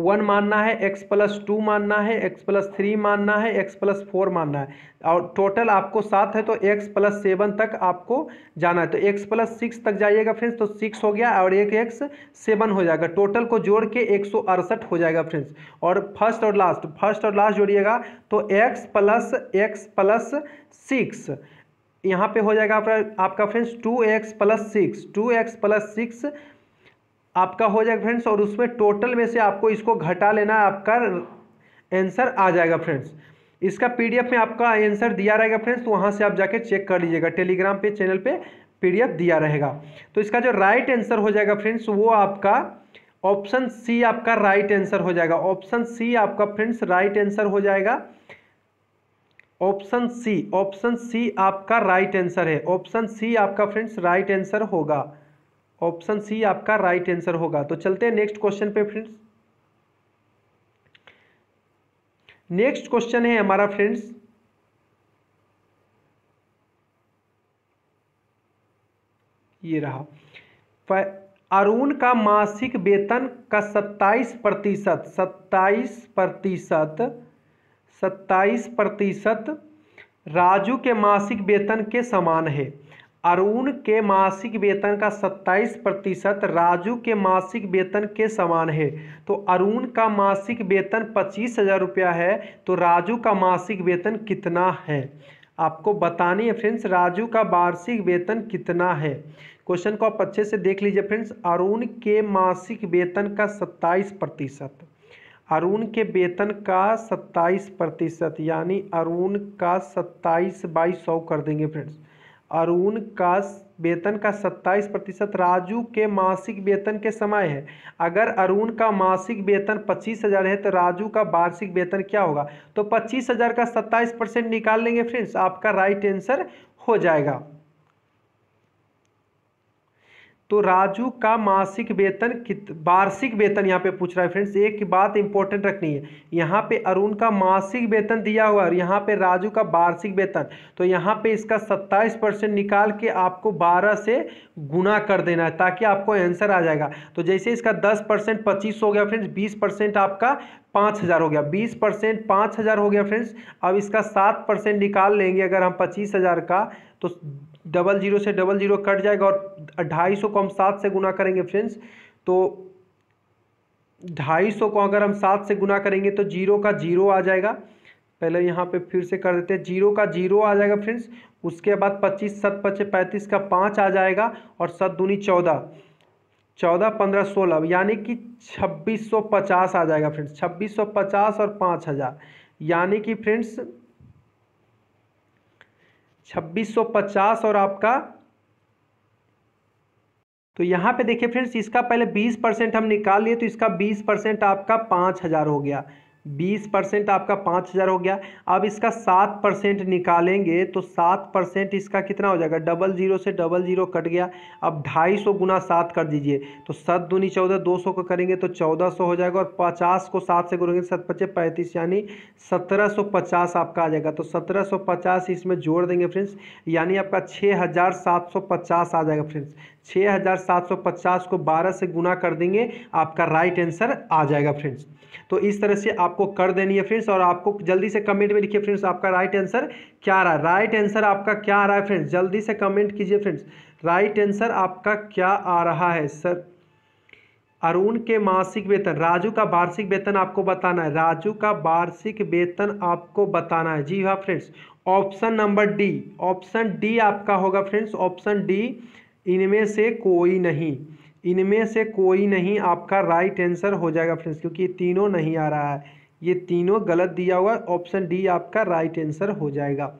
वन मानना है, एक्स प्लस टू मानना है, एक्स प्लस थ्री मानना है, एक्स प्लस फोर मानना है, और टोटल आपको सात है तो एक्स प्लस सेवन तक आपको जाना है। तो एक्स प्लस सिक्स तक जाइएगा फ्रेंड्स तो सिक्स हो गया और एक एक्स सेवन हो जाएगा, टोटल को जोड़ के एक सौ अड़सठ हो जाएगा फ्रेंड्स। और फर्स्ट और लास्ट फर्स्ट और लास्ट जोड़िएगा तो X plus X plus six यहाँ पे हो जाएगा आपका आपका friends two X plus six two X plus six आपका हो जाएगा फ्रेंड्स। और उसमें टोटल में से आपको इसको घटा लेना, आपका आंसर आ जाएगा फ्रेंड्स। इसका पीडीएफ में आपका आंसर दिया रहेगा फ्रेंड्स, तो वहाँ से आप जाके चेक कर लीजिएगा, टेलीग्राम पे चैनल पे पीडीएफ दिया रहेगा। तो इसका जो राइट आंसर हो जाएगा फ्रेंड्स वो आपका ऑप्शन सी आपका राइट आंसर हो जाएगा। ऑप्शन सी आपका फ्रेंड्स राइट आंसर हो जाएगा। ऑप्शन सी ऑप्शन सी आपका राइट आंसर है। ऑप्शन सी आपका फ्रेंड्स राइट आंसर होगा। ऑप्शन सी आपका राइट आंसर होगा। तो चलते हैं नेक्स्ट क्वेश्चन पे फ्रेंड्स। नेक्स्ट क्वेश्चन है हमारा फ्रेंड्स ये रहा। अरुण का मासिक वेतन का सत्ताईस प्रतिशत सत्ताईस प्रतिशत सत्ताईस प्रतिशत राजू के मासिक वेतन के समान है। अरुण के मासिक वेतन का सत्ताईस प्रतिशत राजू के मासिक वेतन के समान है। तो अरुण का मासिक वेतन पच्चीस हजार रुपया है, तो राजू का मासिक वेतन कितना है आपको बतानी है फ्रेंड्स। राजू का वार्षिक वेतन कितना है? क्वेश्चन को आप अच्छे से देख लीजिए फ्रेंड्स। अरुण के मासिक वेतन का सत्ताईस प्रतिशत अरुण के वेतन का सत्ताईस प्रतिशत यानी अरुण का सत्ताईस बाई सौ कर देंगे फ्रेंड्स। अरुण का वेतन का सत्ताईस प्रतिशत राजू के मासिक वेतन के समय है। अगर अरुण का मासिक वेतन पच्चीस हज़ार है तो राजू का वार्षिक वेतन क्या होगा? तो पच्चीस हज़ार का सत्ताईस परसेंट निकाल लेंगे फ्रेंड्स, आपका राइट आंसर हो जाएगा। तो राजू का मासिक वेतन कित वार्षिक वेतन यहाँ पे पूछ रहा है फ्रेंड्स। एक बात इंपॉर्टेंट रखनी है, यहाँ पे अरुण का मासिक वेतन दिया हुआ है और यहाँ पे राजू का वार्षिक वेतन, तो यहाँ पे इसका सत्ताईस परसेंट निकाल के आपको बारह से गुना कर देना है ताकि आपको आंसर आ जाएगा। तो जैसे इसका दस परसेंट पच्चीस हो गया फ्रेंड्स, बीस परसेंट आपका पाँच हज़ार हो गया, बीस परसेंट पाँच हज़ार हो गया फ्रेंड्स। अब इसका सात परसेंट निकाल लेंगे अगर हम पच्चीस हज़ार का, तो डबल जीरो से डबल जीरो कट जाएगा और ढाई सौ को हम सात से गुना करेंगे फ्रेंड्स। तो ढाई सौ को अगर हम सात से गुना करेंगे तो जीरो का जीरो आ जाएगा। पहले यहाँ पे फिर से कर देते हैं, जीरो का जीरो आ जाएगा फ्रेंड्स। उसके बाद पच्चीस सत पच्चे पैंतीस का पाँच आ जाएगा और सत दूनी चौदह चौदह पंद्रह सोलह यानी कि छब्बीस सौ पचास आ जाएगा फ्रेंड्स। छब्बीस सौ पचास और पाँच हज़ार यानी कि फ्रेंड्स छब्बीस सौ पचास और आपका, तो यहाँ पे देखिए फ्रेंड्स इसका पहले बीस परसेंट हम निकाल लिए तो इसका बीस परसेंट आपका पाँच हज़ार हो गया, बीस परसेंट आपका पाँच हज़ार हो गया। अब इसका सात परसेंट निकालेंगे तो सात परसेंट इसका कितना हो जाएगा? डबल जीरो से डबल जीरो कट गया। अब ढाई सौ गुना सात कर दीजिए तो सत दूनी चौदह, दो सौ को करेंगे तो चौदह सौ हो जाएगा और पचास को सात से गुनेंगे सत पच्चे पैंतीस यानी सत्रह सौ पचास आपका आ जाएगा। तो सत्रह सौ पचास इसमें जोड़ देंगे फ्रेंड्स यानी आपका छः हज़ार सात सौ पचास आ जाएगा फ्रेंड्स। छः हज़ार सात सौ पचास को बारह से गुना कर देंगे, आपका राइट आंसर आ जाएगा फ्रेंड्स। तो इस तरह से आपको कर देनी है फ्रेंड्स और आपको जल्दी से कमेंट में लिखिए फ्रेंड्स आपका राइट आंसर क्या आ रहा है। राइट आंसर आपका क्या आ रहा है फ्रेंड्स? जल्दी से कमेंट कीजिए फ्रेंड्स, राइट आंसर आपका क्या आ रहा है। सर अरुण के मासिक वेतन, राजू का वार्षिक वेतन आपको बताना है, राजू का वार्षिक वेतन आपको बताना है। जी हाँ friends, option number D option D आपका होगा फ्रेंड्स। ऑप्शन डी इनमें से कोई नहीं इनमें से कोई नहीं आपका राइट आंसर हो जाएगा फ्रेंड्स, क्योंकि ये तीनों नहीं आ रहा है, ये तीनों गलत दिया हुआ। ऑप्शन डी आपका राइट आंसर हो जाएगा।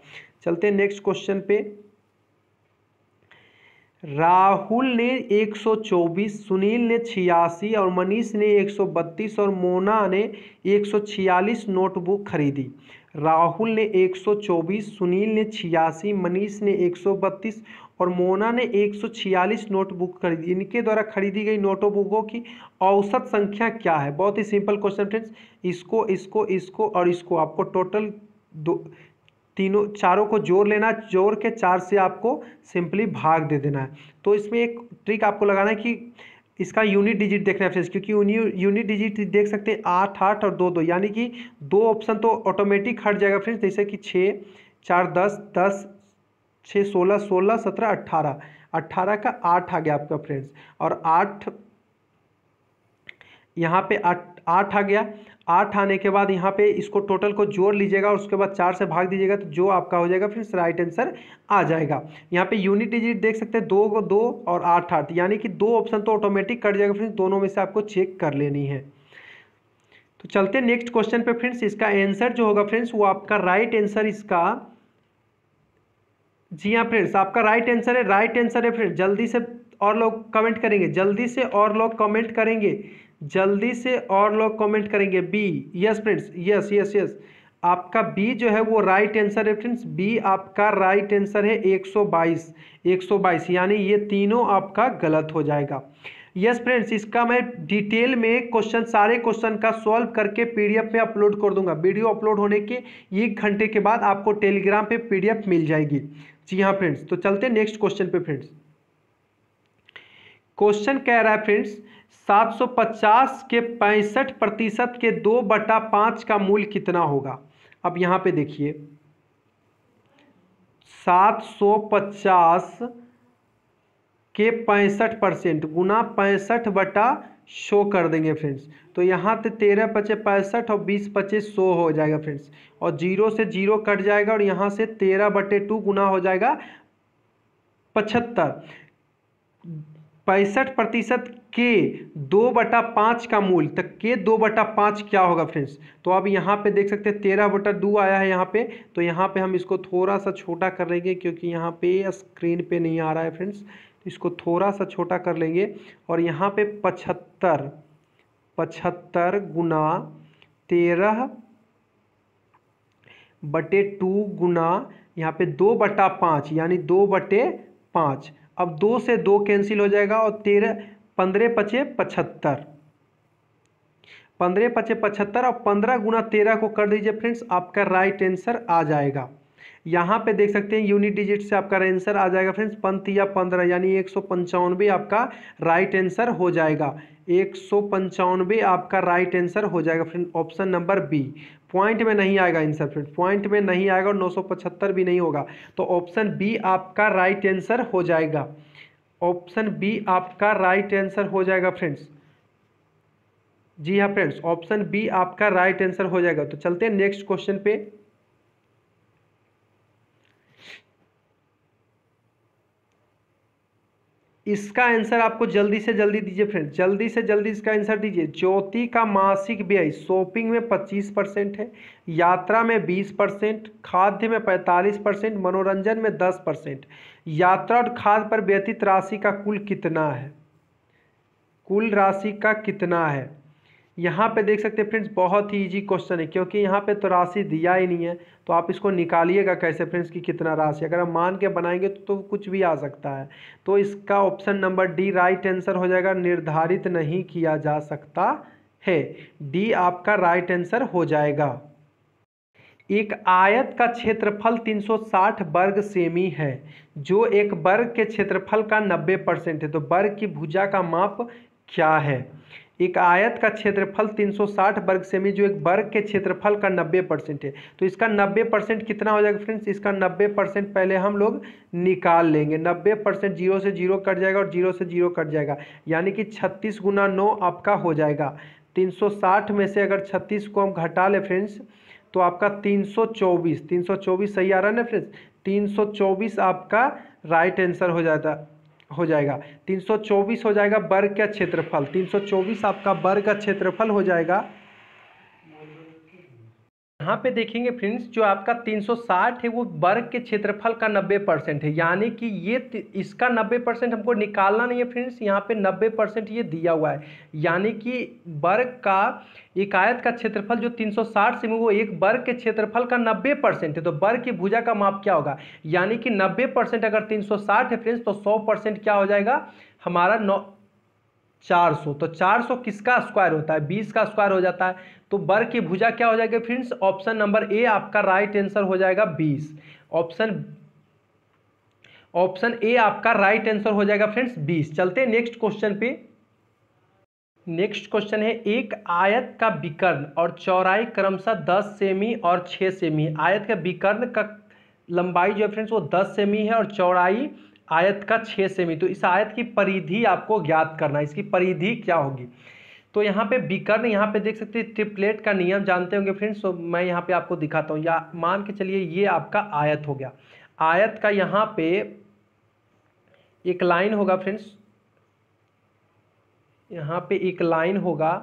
चलते हैं नेक्स्ट क्वेश्चन पे। राहुल ने एक सौ चौबीस, सुनील ने छियासी और मनीष ने एक सौ बत्तीस और मोना ने एक सौ छियालीस नोटबुक खरीदी। राहुल ने एक सौ चौबीस, सुनील ने छियासी, मनीष ने एक सौ बत्तीस और मोना ने एक सौ छियालीस नोटबुक खरीदी। इनके द्वारा खरीदी गई नोटबुकों की औसत संख्या क्या है? बहुत ही सिंपल क्वेश्चन फ्रेंड्स। इसको इसको इसको और इसको आपको टोटल दो तीनों चारों को जोड़ लेना, जोड़ के चार से आपको सिंपली भाग दे देना है। तो इसमें एक ट्रिक आपको लगाना है कि इसका यूनिट डिजिट देखना है फ्रेंड्स, क्योंकि यूनिट डिजिट देख सकते हैं आठ आठ और दो दो, यानी कि दो ऑप्शन तो ऑटोमेटिक हट जाएगा फ्रेंड्स। जैसे कि छः चार दस, दस छः सोलह, सोलह सत्रह अट्ठारह, अट्ठारह का आठ आ गया आपका फ्रेंड्स, और आठ यहाँ पे आठ आठ आ गया। आठ आने के बाद यहाँ पे इसको टोटल को जोड़ लीजिएगा और उसके बाद चार से भाग दीजिएगा, तो जो आपका हो जाएगा फ्रेंड्स राइट आंसर आ जाएगा। यहाँ पे यूनिट डिजिट देख सकते हैं दो दो और आठ आठ, यानी कि दो ऑप्शन तो ऑटोमेटिक कट जाएगा फ्रेंड्स, दोनों में से आपको चेक कर लेनी है। तो चलते नेक्स्ट क्वेश्चन पे फ्रेंड्स। इसका आंसर जो होगा फ्रेंड्स वो आपका राइट आंसर इसका, जी हाँ फ्रेंड्स आपका राइट आंसर है, राइट आंसर है फ्रेंड्स। जल्दी से और लोग कमेंट करेंगे, जल्दी से और लोग कमेंट करेंगे, जल्दी से और लोग कमेंट करेंगे B. Yes friends, yes yes yes आपका बी जो है वो राइट आंसर है फ्रेंड्स। बी आपका राइट आंसर है एक सौ बाईस, एक सौ बाईस, यानी ये तीनों आपका गलत हो जाएगा। यस फ्रेंड्स, इसका मैं डिटेल में क्वेश्चन सारे क्वेश्चन का सॉल्व करके पीडीएफ में अपलोड कर दूंगा। वीडियो अपलोड होने के एक घंटे के बाद आपको टेलीग्राम पे पीडीएफ मिल जाएगी। जी हाँ फ्रेंड्स, तो चलते नेक्स्ट क्वेश्चन पे फ्रेंड्स। क्वेश्चन कह रहा है फ्रेंड्स सात सौ पचास के पैंसठ प्रतिशत के दो बटा पाँच का मूल्य कितना होगा? अब यहाँ पे देखिए सात सौ पचास के पैंसठ परसेंट गुना पैंसठ बटा सौ कर देंगे फ्रेंड्स, तो यहाँ पे तेरह पचे पैंसठ और बीस पचे सौ हो जाएगा फ्रेंड्स, और जीरो से जीरो कट जाएगा और यहाँ से तेरह बटे टू गुना हो जाएगा पचहत्तर। पैंसठ प्रतिशत के दो बटा पाँच का मूल्य, तक के दो बटा पाँच क्या होगा फ्रेंड्स? तो अब यहाँ पे देख सकते हैं तेरह बटा दो आया है यहाँ पे, तो यहाँ पे हम इसको थोड़ा सा छोटा कर लेंगे क्योंकि यहाँ पे स्क्रीन पे नहीं आ रहा है फ्रेंड्स, इसको थोड़ा सा छोटा कर लेंगे। और यहाँ पे पचहत्तर, पचहत्तर गुना तेरह बटे टू गुना यहाँ पे दो बटा पाँच, यानी दो बटे पाँच। अब दो से दो कैंसिल हो जाएगा और तेरह पंद्रह पचे पचहत्तर, पंद्रह पचे पचहत्तर और पंद्रह गुना तेरह को कर दीजिए फ्रेंड्स, आपका राइट आंसर आ जाएगा। यहाँ पे देख सकते हैं यूनिट डिजिट से आपका आंसर आ जाएगा फ्रेंड्स पंत या पंद्रह, यानी एक सौ पंचानवे आपका राइट आंसर हो जाएगा। एक सौ पंचानवे आपका राइट आंसर हो जाएगा friend, option number B. Point में नहीं आएगा आंसर फ्रेंड, पॉइंट में नहीं आएगा और नौ सौ पचहत्तर भी नहीं होगा, तो ऑप्शन बी आपका राइट आंसर हो जाएगा। ऑप्शन बी आपका राइट आंसर हो जाएगा फ्रेंड्स। जी हाँ फ्रेंड्स, ऑप्शन बी आपका राइट आंसर हो जाएगा। तो चलते हैं नेक्स्ट क्वेश्चन पे। इसका आंसर आपको जल्दी से जल्दी दीजिए फ्रेंड्स, जल्दी से जल्दी इसका आंसर दीजिए। ज्योति का मासिक व्यय शॉपिंग में पच्चीस परसेंट है, यात्रा में बीस परसेंट, खाद्य में पैंतालीस परसेंट, मनोरंजन में दस परसेंट। यात्रा और खाद्य पर व्यतीत राशि का कुल कितना है? कुल राशि का कितना है? यहाँ पे देख सकते हैं फ्रेंड्स बहुत ही इजी क्वेश्चन है, क्योंकि यहाँ पे तो राशि दिया ही नहीं है, तो आप इसको निकालिएगा कैसे फ्रेंड्स कि कितना राशि, अगर हम मान के बनाएंगे तो, तो कुछ भी आ सकता है। तो इसका option number D right answer हो जाएगा, निर्धारित नहीं किया जा सकता है। डी आपका राइट आंसर हो जाएगा। एक आयत का क्षेत्रफल तीन सौ साठ वर्ग सेमी है, जो एक वर्ग के क्षेत्रफल का नब्बे परसेंट है, तो वर्ग की भुजा का माप क्या है? एक आयत का क्षेत्रफल तीन सौ साठ वर्ग सेमी, जो एक वर्ग के क्षेत्रफल का नब्बे परसेंट है, तो इसका नब्बे परसेंट कितना हो जाएगा फ्रेंड्स? इसका नब्बे परसेंट पहले हम लोग निकाल लेंगे। नब्बे परसेंट जीरो से जीरो कट जाएगा और जीरो से जीरो कट जाएगा, यानी कि छत्तीस गुना नौ आपका हो जाएगा। तीन सौ साठ में से अगर छत्तीस को हम घटा लें फ्रेंड्स तो आपका तीन सौ चौबीस, तीन सौ चौबीस सही आ रहा है ना फ्रेंड्स? तीन सौ चौबीस आपका राइट आंसर हो जाता हो जाएगा। तीन सौ चौबीस हो जाएगा वर्ग का क्षेत्रफल, तीन सौ चौबीस आपका वर्ग का क्षेत्रफल हो जाएगा। यहाँ पे देखेंगे फ्रेंड्स जो आपका तीन सौ साठ है वो वर्ग के क्षेत्रफल का नब्बे परसेंट है, यानी कि ये इसका नब्बे परसेंट हमको निकालना नहीं है फ्रेंड्स। यहाँ पे नब्बे परसेंट ये दिया हुआ है, यानी कि वर्ग का इकायत का क्षेत्रफल जो तीन सौ साठ से में वो एक वर्ग के क्षेत्रफल का नब्बे परसेंट है। तो वर्ग की भुजा का माप क्या होगा, यानी कि नब्बे परसेंट अगर तीन सौ साठ है फ्रेंड्स तो सौ परसेंट क्या हो जाएगा हमारा नौ चार सौ। तो चार सौ किसका स्क्वायर होता है, बीस का स्क्वायर हो जाता है। तो वर्ग की भुजा क्या हो जाएगी फ्रेंड्स, ऑप्शन नंबर ए आपका राइट आंसर हो जाएगा बीस। ऑप्शन ऑप्शन ए आपका राइट आंसर हो जाएगा फ्रेंड्स बीस। चलते हैं नेक्स्ट क्वेश्चन पे। नेक्स्ट क्वेश्चन है एक आयत का विकर्ण और चौड़ाई क्रमशः दस सेमी और छह सेमी। आयत का विकर्ण का लंबाई जो है फ्रेंड्स वो दस सेमी है और चौड़ाई आयत का छह सेमी। तो इस आयत की परिधि आपको ज्ञात करना है, इसकी परिधि क्या होगी। तो यहाँ पे विकर्ण, यहाँ पे देख सकते हैं ट्रिपलेट का नियम जानते होंगे फ्रेंड्स, तो मैं यहाँ पे आपको दिखाता हूँ। या मान के चलिए ये आपका आयत हो गया, आयत का यहाँ पे एक लाइन होगा फ्रेंड्स, यहाँ पे एक लाइन होगा,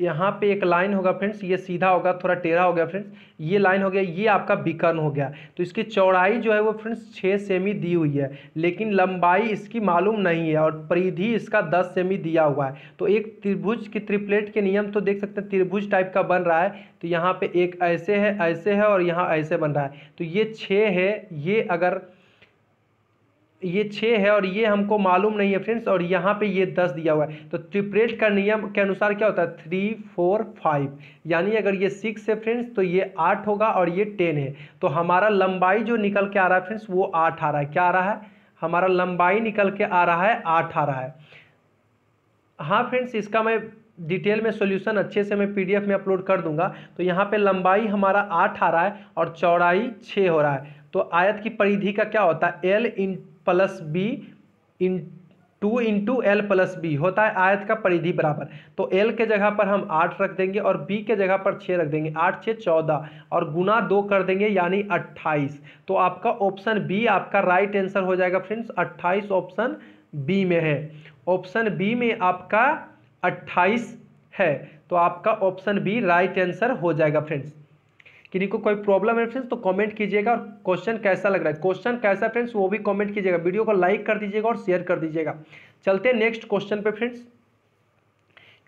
यहाँ पे एक लाइन होगा फ्रेंड्स, ये सीधा होगा, थोड़ा टेढ़ा हो गया फ्रेंड्स, ये लाइन हो गया, ये आपका विकर्ण हो गया। तो इसकी चौड़ाई जो है वो फ्रेंड्स छः सेमी दी हुई है, लेकिन लंबाई इसकी मालूम नहीं है और परिधि इसका दस सेमी दिया हुआ है। तो एक त्रिभुज की ट्रिपलेट के नियम तो देख सकते हैं, त्रिभुज टाइप का बन रहा है। तो यहाँ पे एक ऐसे है, ऐसे है और यहाँ ऐसे बन रहा है। तो ये छः है, ये अगर ये छः है और ये हमको मालूम नहीं है फ्रेंड्स, और यहाँ पे ये दस दिया हुआ है। तो ट्रिपलेट का नियम के अनुसार क्या होता है, थ्री फोर फाइव, यानी अगर ये सिक्स है फ्रेंड्स तो ये आठ होगा और ये टेन है। तो हमारा लंबाई जो निकल के आ रहा है फ्रेंड्स वो आठ आ रहा है। क्या आ रहा है, हमारा लंबाई निकल के आ रहा है आठ आ रहा है। हाँ फ्रेंड्स, इसका मैं डिटेल में सॉल्यूशन अच्छे से मैं पीडीएफ में अपलोड कर दूंगा। तो यहाँ पे लंबाई हमारा आठ आ रहा है और चौड़ाई छः हो रहा है। तो आयत की परिधि का क्या होता है, L in plus B in two into L plus B होता है आयत का परिधि बराबर। तो एल के जगह पर हम आठ रख देंगे और बी के जगह पर छः रख देंगे, आठ छः चौदह और गुना दो कर देंगे यानी अट्ठाईस। तो आपका ऑप्शन बी आपका राइट आंसर हो जाएगा फ्रेंड्स, अट्ठाईस ऑप्शन बी में है। ऑप्शन बी में आपका अट्ठाईस है, तो आपका ऑप्शन बी राइट आंसर हो जाएगा फ्रेंड्स। किन्हीं को कोई प्रॉब्लम है फ्रेंड्स तो कमेंट कीजिएगा, और क्वेश्चन कैसा लग रहा है, क्वेश्चन कैसा फ्रेंड्स वो भी कमेंट कीजिएगा, वीडियो को लाइक कर दीजिएगा और शेयर कर दीजिएगा। चलते हैं नेक्स्ट क्वेश्चन पे फ्रेंड्स।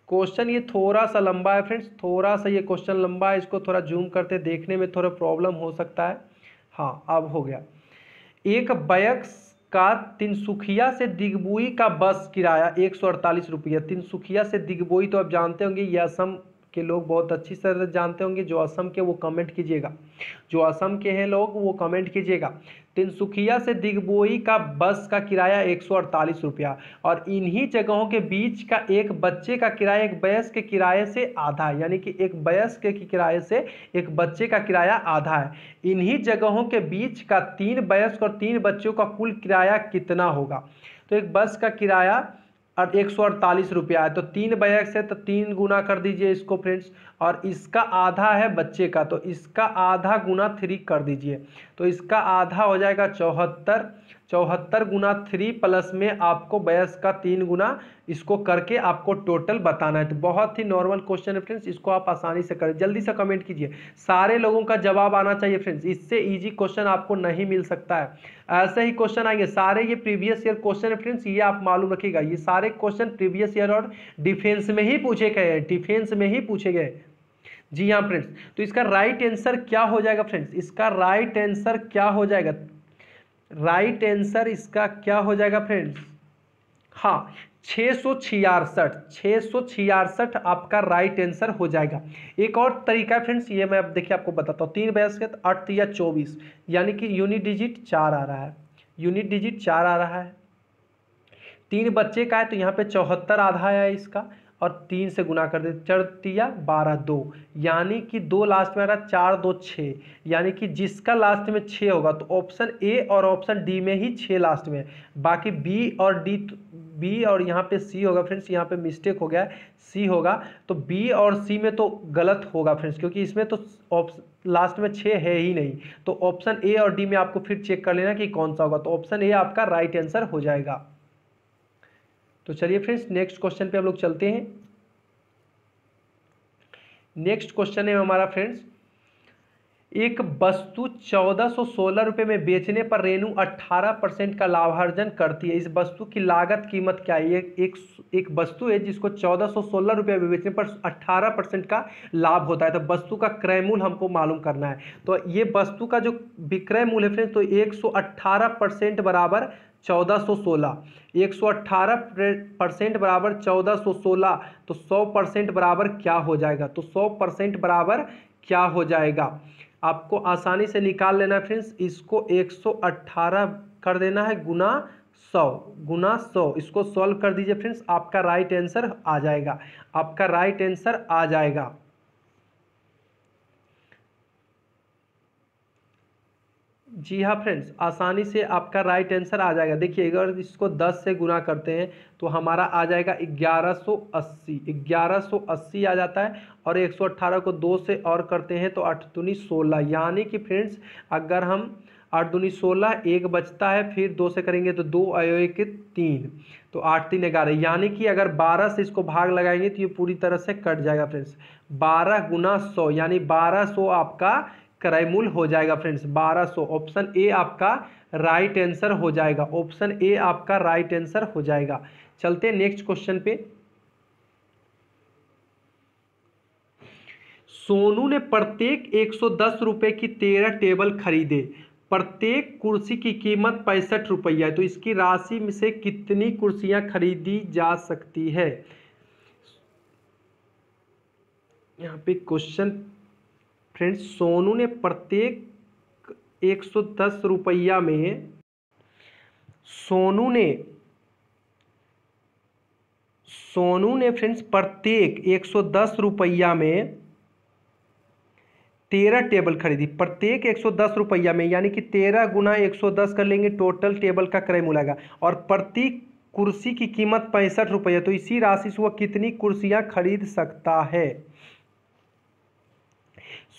क्वेश्चन ये थोड़ा सा लंबा है फ्रेंड्स, थोड़ा सा ये क्वेश्चन लंबा है, इसको थोड़ा जूम करते, देखने में थोड़ा प्रॉब्लम हो सकता है। हाँ अब हो गया। एक वयस्क का तिनसुखिया से दिगबोई का बस किराया एक सौ अड़तालीस रुपया। तिनसुखिया से दिगबोई तो आप जानते होंगे, यह असम के लोग बहुत अच्छी तरह जानते होंगे, जो असम के वो कमेंट कीजिएगा, जो असम के हैं लोग वो कमेंट कीजिएगा। तिनसुखिया से दिगबोई का बस का किराया एक सौ अड़तालीस रुपया और इन्हीं जगहों के बीच का एक बच्चे का किराया एक वयस्क के किराए से आधा, यानी कि एक वयस्क के किराए से एक बच्चे का किराया आधा है। इन्हीं जगहों के बीच का तीन वयस्क और तीन बच्चों का कुल किराया कितना होगा। तो एक बस का किराया और एक सौ अड़तालीस रुपया है, तो तीन वयस्क है तो तीन गुना कर दीजिए इसको फ्रेंड्स, और इसका आधा है बच्चे का, तो इसका आधा गुना थ्री कर दीजिए। तो इसका आधा हो जाएगा चौहत्तर, चौहत्तर गुना थ्री प्लस में आपको वयस्क का तीन गुना, इसको करके आपको टोटल बताना है। तो बहुत ही नॉर्मल क्वेश्चन है फ्रेंड्स, इसको आप आसानी से करें, जल्दी से कमेंट कीजिए, सारे लोगों का जवाब आना चाहिए फ्रेंड्स, इससे इजी क्वेश्चन आपको नहीं मिल सकता है। ऐसे ही क्वेश्चन आएंगे सारे, ये प्रीवियस ईयर क्वेश्चन है फ्रेंड्स, ये आप मालूम रखिएगा, ये सारे क्वेश्चन प्रीवियस ईयर और डिफेंस में ही पूछे गए हैं, डिफेंस में ही पूछे गए। जी हाँ फ्रेंड्स, तो इसका राइट आंसर क्या हो जाएगा फ्रेंड्स, इसका राइट आंसर क्या हो जाएगा, राइट आंसर इसका क्या हो जाएगा फ्रेंड्स, हाँ छः सौ छियासठ, छः सौ छियासठ आपका राइट आंसर हो जाएगा। एक और तरीका है फ्रेंड्स, ये मैं अब देखिए आपको बताता हूँ। तीन बयास के तो आठ या चौबीस, यानी कि यूनिट डिजिट चार आ रहा है, यूनिट डिजिट चार आ रहा है। तीन बच्चे का है तो यहाँ पे चौहत्तर आधा है इसका, और तीन से गुना कर दे, चरतिया बारह, दो, यानी कि दो लास्ट में आ रहा है, चार दो छः, यानी कि जिसका लास्ट में छः होगा। तो ऑप्शन ए और ऑप्शन डी में ही छः लास्ट में, बाकी बी और डी, बी और यहाँ पे सी होगा फ्रेंड्स, यहाँ पे मिस्टेक हो गया है, सी होगा। तो बी और सी में तो गलत होगा फ्रेंड्स, क्योंकि इसमें तो ऑप्शन लास्ट में छः है ही नहीं। तो ऑप्शन ए और डी में आपको फिर चेक कर लेना कि कौन सा होगा। तो ऑप्शन ए आपका राइट आंसर हो जाएगा। तो चलिए फ्रेंड्स नेक्स्ट क्वेश्चन पे हम लोग चलते हैं। नेक्स्ट क्वेश्चन है हमारा फ्रेंड्स, एक वस्तु चौदह सौ सोलह रुपये में बेचने पर रेनू अठारह परसेंट का लाभार्जन करती है। इस वस्तु की लागत कीमत क्या है? एक एक वस्तु है जिसको चौदह सौ सोलह रुपये में बेचने पर अठारह परसेंट का लाभ होता है। तो वस्तु का क्रय मूल्य हमको मालूम करना है। तो ये वस्तु का जो विक्रय मूल्य है फ्रेंड्स, तो एक सौ अट्ठारह परसेंट बराबर चौदह सौ सोलह, एक सौ अट्ठारह परसेंट बराबर चौदह सौ सोलह, तो सौ परसेंट बराबर क्या हो जाएगा? तो सौ परसेंट बराबर क्या हो जाएगा? आपको आसानी से निकाल लेना फ्रेंड्स। इसको एक सौ अट्ठारह कर देना है गुना सौ, गुना सौ, इसको सॉल्व कर दीजिए फ्रेंड्स, आपका राइट आंसर आ जाएगा, आपका राइट आंसर आ जाएगा। जी हाँ फ्रेंड्स, आसानी से आपका राइट आंसर आ जाएगा। देखिए अगर इसको दस से गुना करते हैं तो हमारा आ जाएगा ग्यारह सौ अस्सी, ग्यारह सौ अस्सी आ जाता है। और एक सौ अट्ठारह को दो से और करते हैं तो आठ दूनी सोलह, यानी कि फ्रेंड्स अगर हम आठ दूनी सोलह, एक बचता है, फिर दो से करेंगे तो दो आयो के तीन, तो आठ तीन ग्यारह, यानी कि अगर बारह से इसको भाग लगाएंगे तो ये पूरी तरह से कट जाएगा फ्रेंड्स। बारह गुना सौ यानी बारह सौ आपका क्रय मूल्य हो जाएगा फ्रेंड्स, बारह सौ। ऑप्शन ए आपका राइट आंसर हो जाएगा, ऑप्शन ए आपका राइट आंसर हो जाएगा। चलते नेक्स्ट क्वेश्चन पे। सोनू ने प्रत्येक एक सौ दस रुपए की तेरह टेबल खरीदे, प्रत्येक कुर्सी की कीमत पैंसठ रुपया है, तो इसकी राशि में से कितनी कुर्सियां खरीदी जा सकती है? यहाँ पे क्वेश्चन फ्रेंड्स, सोनू ने प्रत्येक एक सौ दस रुपया में सोनू ने सोनू ने फ्रेंड्स प्रत्येक एक सौ दस रुपया में तेरह टेबल खरीदी, प्रत्येक एक सौ दस रुपया में, यानी कि तेरह गुना एक सौ दस कर लेंगे, टोटल टेबल का क्रय मूल्य आएगा। और प्रति कुर्सी की कीमत पैंसठ रुपया, तो इसी राशि से वह कितनी कुर्सियां खरीद सकता है?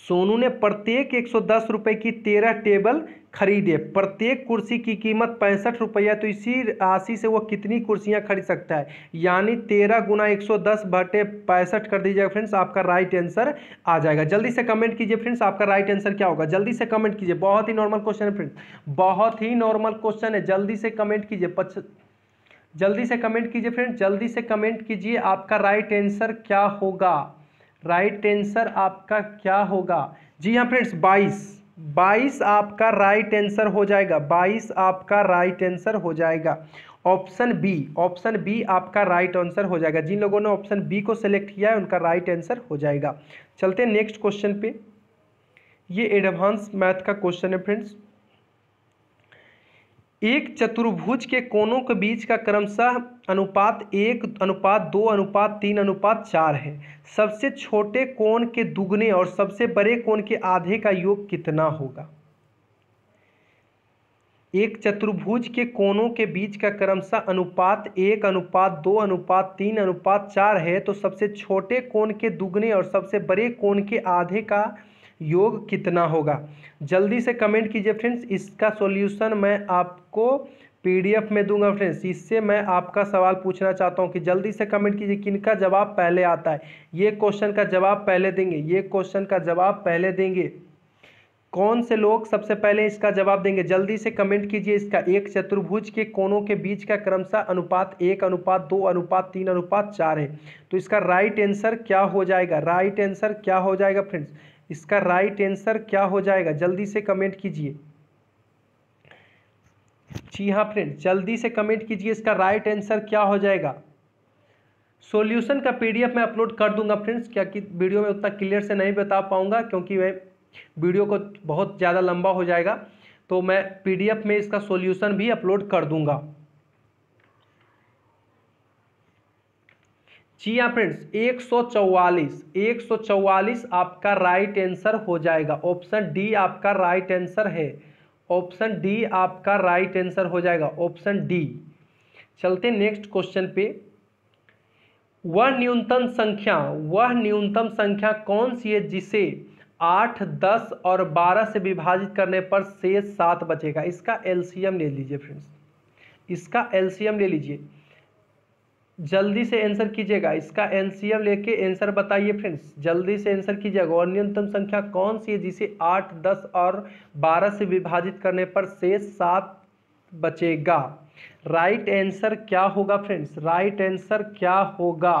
सोनू ने प्रत्येक एक सौ दस रुपए की तेरह टेबल खरीदे, प्रत्येक कुर्सी की कीमत पैंसठ रुपया, तो इसी राशि से वह कितनी कुर्सियां खरीद सकता है? यानी तेरह गुना एक सौ दस बटे पैंसठ कर दीजिएगा फ्रेंड्स, आपका राइट आंसर आ जाएगा। जल्दी से कमेंट कीजिए फ्रेंड्स, आपका राइट आंसर क्या होगा? जल्दी से कमेंट कीजिए, बहुत ही नॉर्मल क्वेश्चन है फ्रेंड्स, बहुत ही नॉर्मल क्वेश्चन है, जल्दी से कमेंट कीजिए, जल्दी से कमेंट कीजिए फ्रेंड्स, जल्दी से कमेंट कीजिए, आपका राइट आंसर क्या होगा? राइट आंसर आपका क्या होगा? जी हाँ फ्रेंड्स, बाईस बाईस आपका राइट आंसर हो जाएगा, बाईस आपका राइट आंसर हो जाएगा। ऑप्शन बी, ऑप्शन बी आपका राइट आंसर हो जाएगा। जिन लोगों ने ऑप्शन बी को सेलेक्ट किया है उनका राइट आंसर हो जाएगा। चलते हैं नेक्स्ट क्वेश्चन पे। ये एडवांस मैथ का क्वेश्चन है फ्रेंड्स। एक चतुर्भुज के कोनों के बीच का क्रमशः अनुपात एक अनुपात दो अनुपात तीन अनुपात चार है, सबसे छोटे कोण के दुगने और सबसे बड़े कोण के आधे का योग कितना होगा? एक चतुर्भुज के कोनों के बीच का क्रमशः अनुपात एक अनुपात दो अनुपात तीन अनुपात चार है, तो सबसे छोटे कोण के दुगने और सबसे बड़े कोण के आधे का योग कितना होगा? जल्दी से कमेंट कीजिए फ्रेंड्स, इसका सॉल्यूशन मैं आपको पीडीएफ में दूंगा फ्रेंड्स, इससे मैं आपका सवाल पूछना चाहता हूं कि जल्दी से कमेंट कीजिए किनका जवाब पहले आता है। ये क्वेश्चन का जवाब पहले देंगे, ये क्वेश्चन का जवाब पहले देंगे, कौन से लोग सबसे पहले इसका जवाब देंगे? जल्दी से कमेंट कीजिए इसका। एक चतुर्भुज के कोनों के बीच का क्रमशः अनुपात एक अनुपात दो अनुपात तीन अनुपात चार है, तो इसका राइट आंसर क्या हो जाएगा? राइट आंसर क्या हो जाएगा फ्रेंड्स? इसका राइट आंसर क्या हो जाएगा? जल्दी से कमेंट कीजिए। जी हाँ फ्रेंड्स, जल्दी से कमेंट कीजिए, इसका राइट आंसर क्या हो जाएगा? सॉल्यूशन का पीडीएफ मैं अपलोड कर दूंगा फ्रेंड्स, क्योंकि वीडियो में उतना क्लियर से नहीं बता पाऊंगा, क्योंकि मैं वीडियो को बहुत ज़्यादा लंबा हो जाएगा, तो मैं पीडीएफ में इसका सॉल्यूशन भी अपलोड कर दूंगा। जी हाँ फ्रेंड्स, एक सौ चौवालीस आपका राइट आंसर हो जाएगा। ऑप्शन डी आपका राइट आंसर है, ऑप्शन डी आपका राइट आंसर हो जाएगा, ऑप्शन डी। चलते नेक्स्ट क्वेश्चन पे। वह न्यूनतम संख्या वह न्यूनतम संख्या कौन सी है जिसे आठ दस और बारह से विभाजित करने पर शेष सात बचेगा? इसका एलसीएम ले लीजिए फ्रेंड्स, इसका एलसीएम ले लीजिए। जल्दी से आंसर कीजिएगा, इसका एनसीएम लेके आंसर बताइए फ्रेंड्स, जल्दी से आंसर कीजिएगा। और न्यूनतम संख्या कौन सी है जिसे आठ, दस और बारह से विभाजित करने पर शेष सात बचेगा? राइट आंसर क्या होगा फ्रेंड्स? राइट आंसर क्या होगा?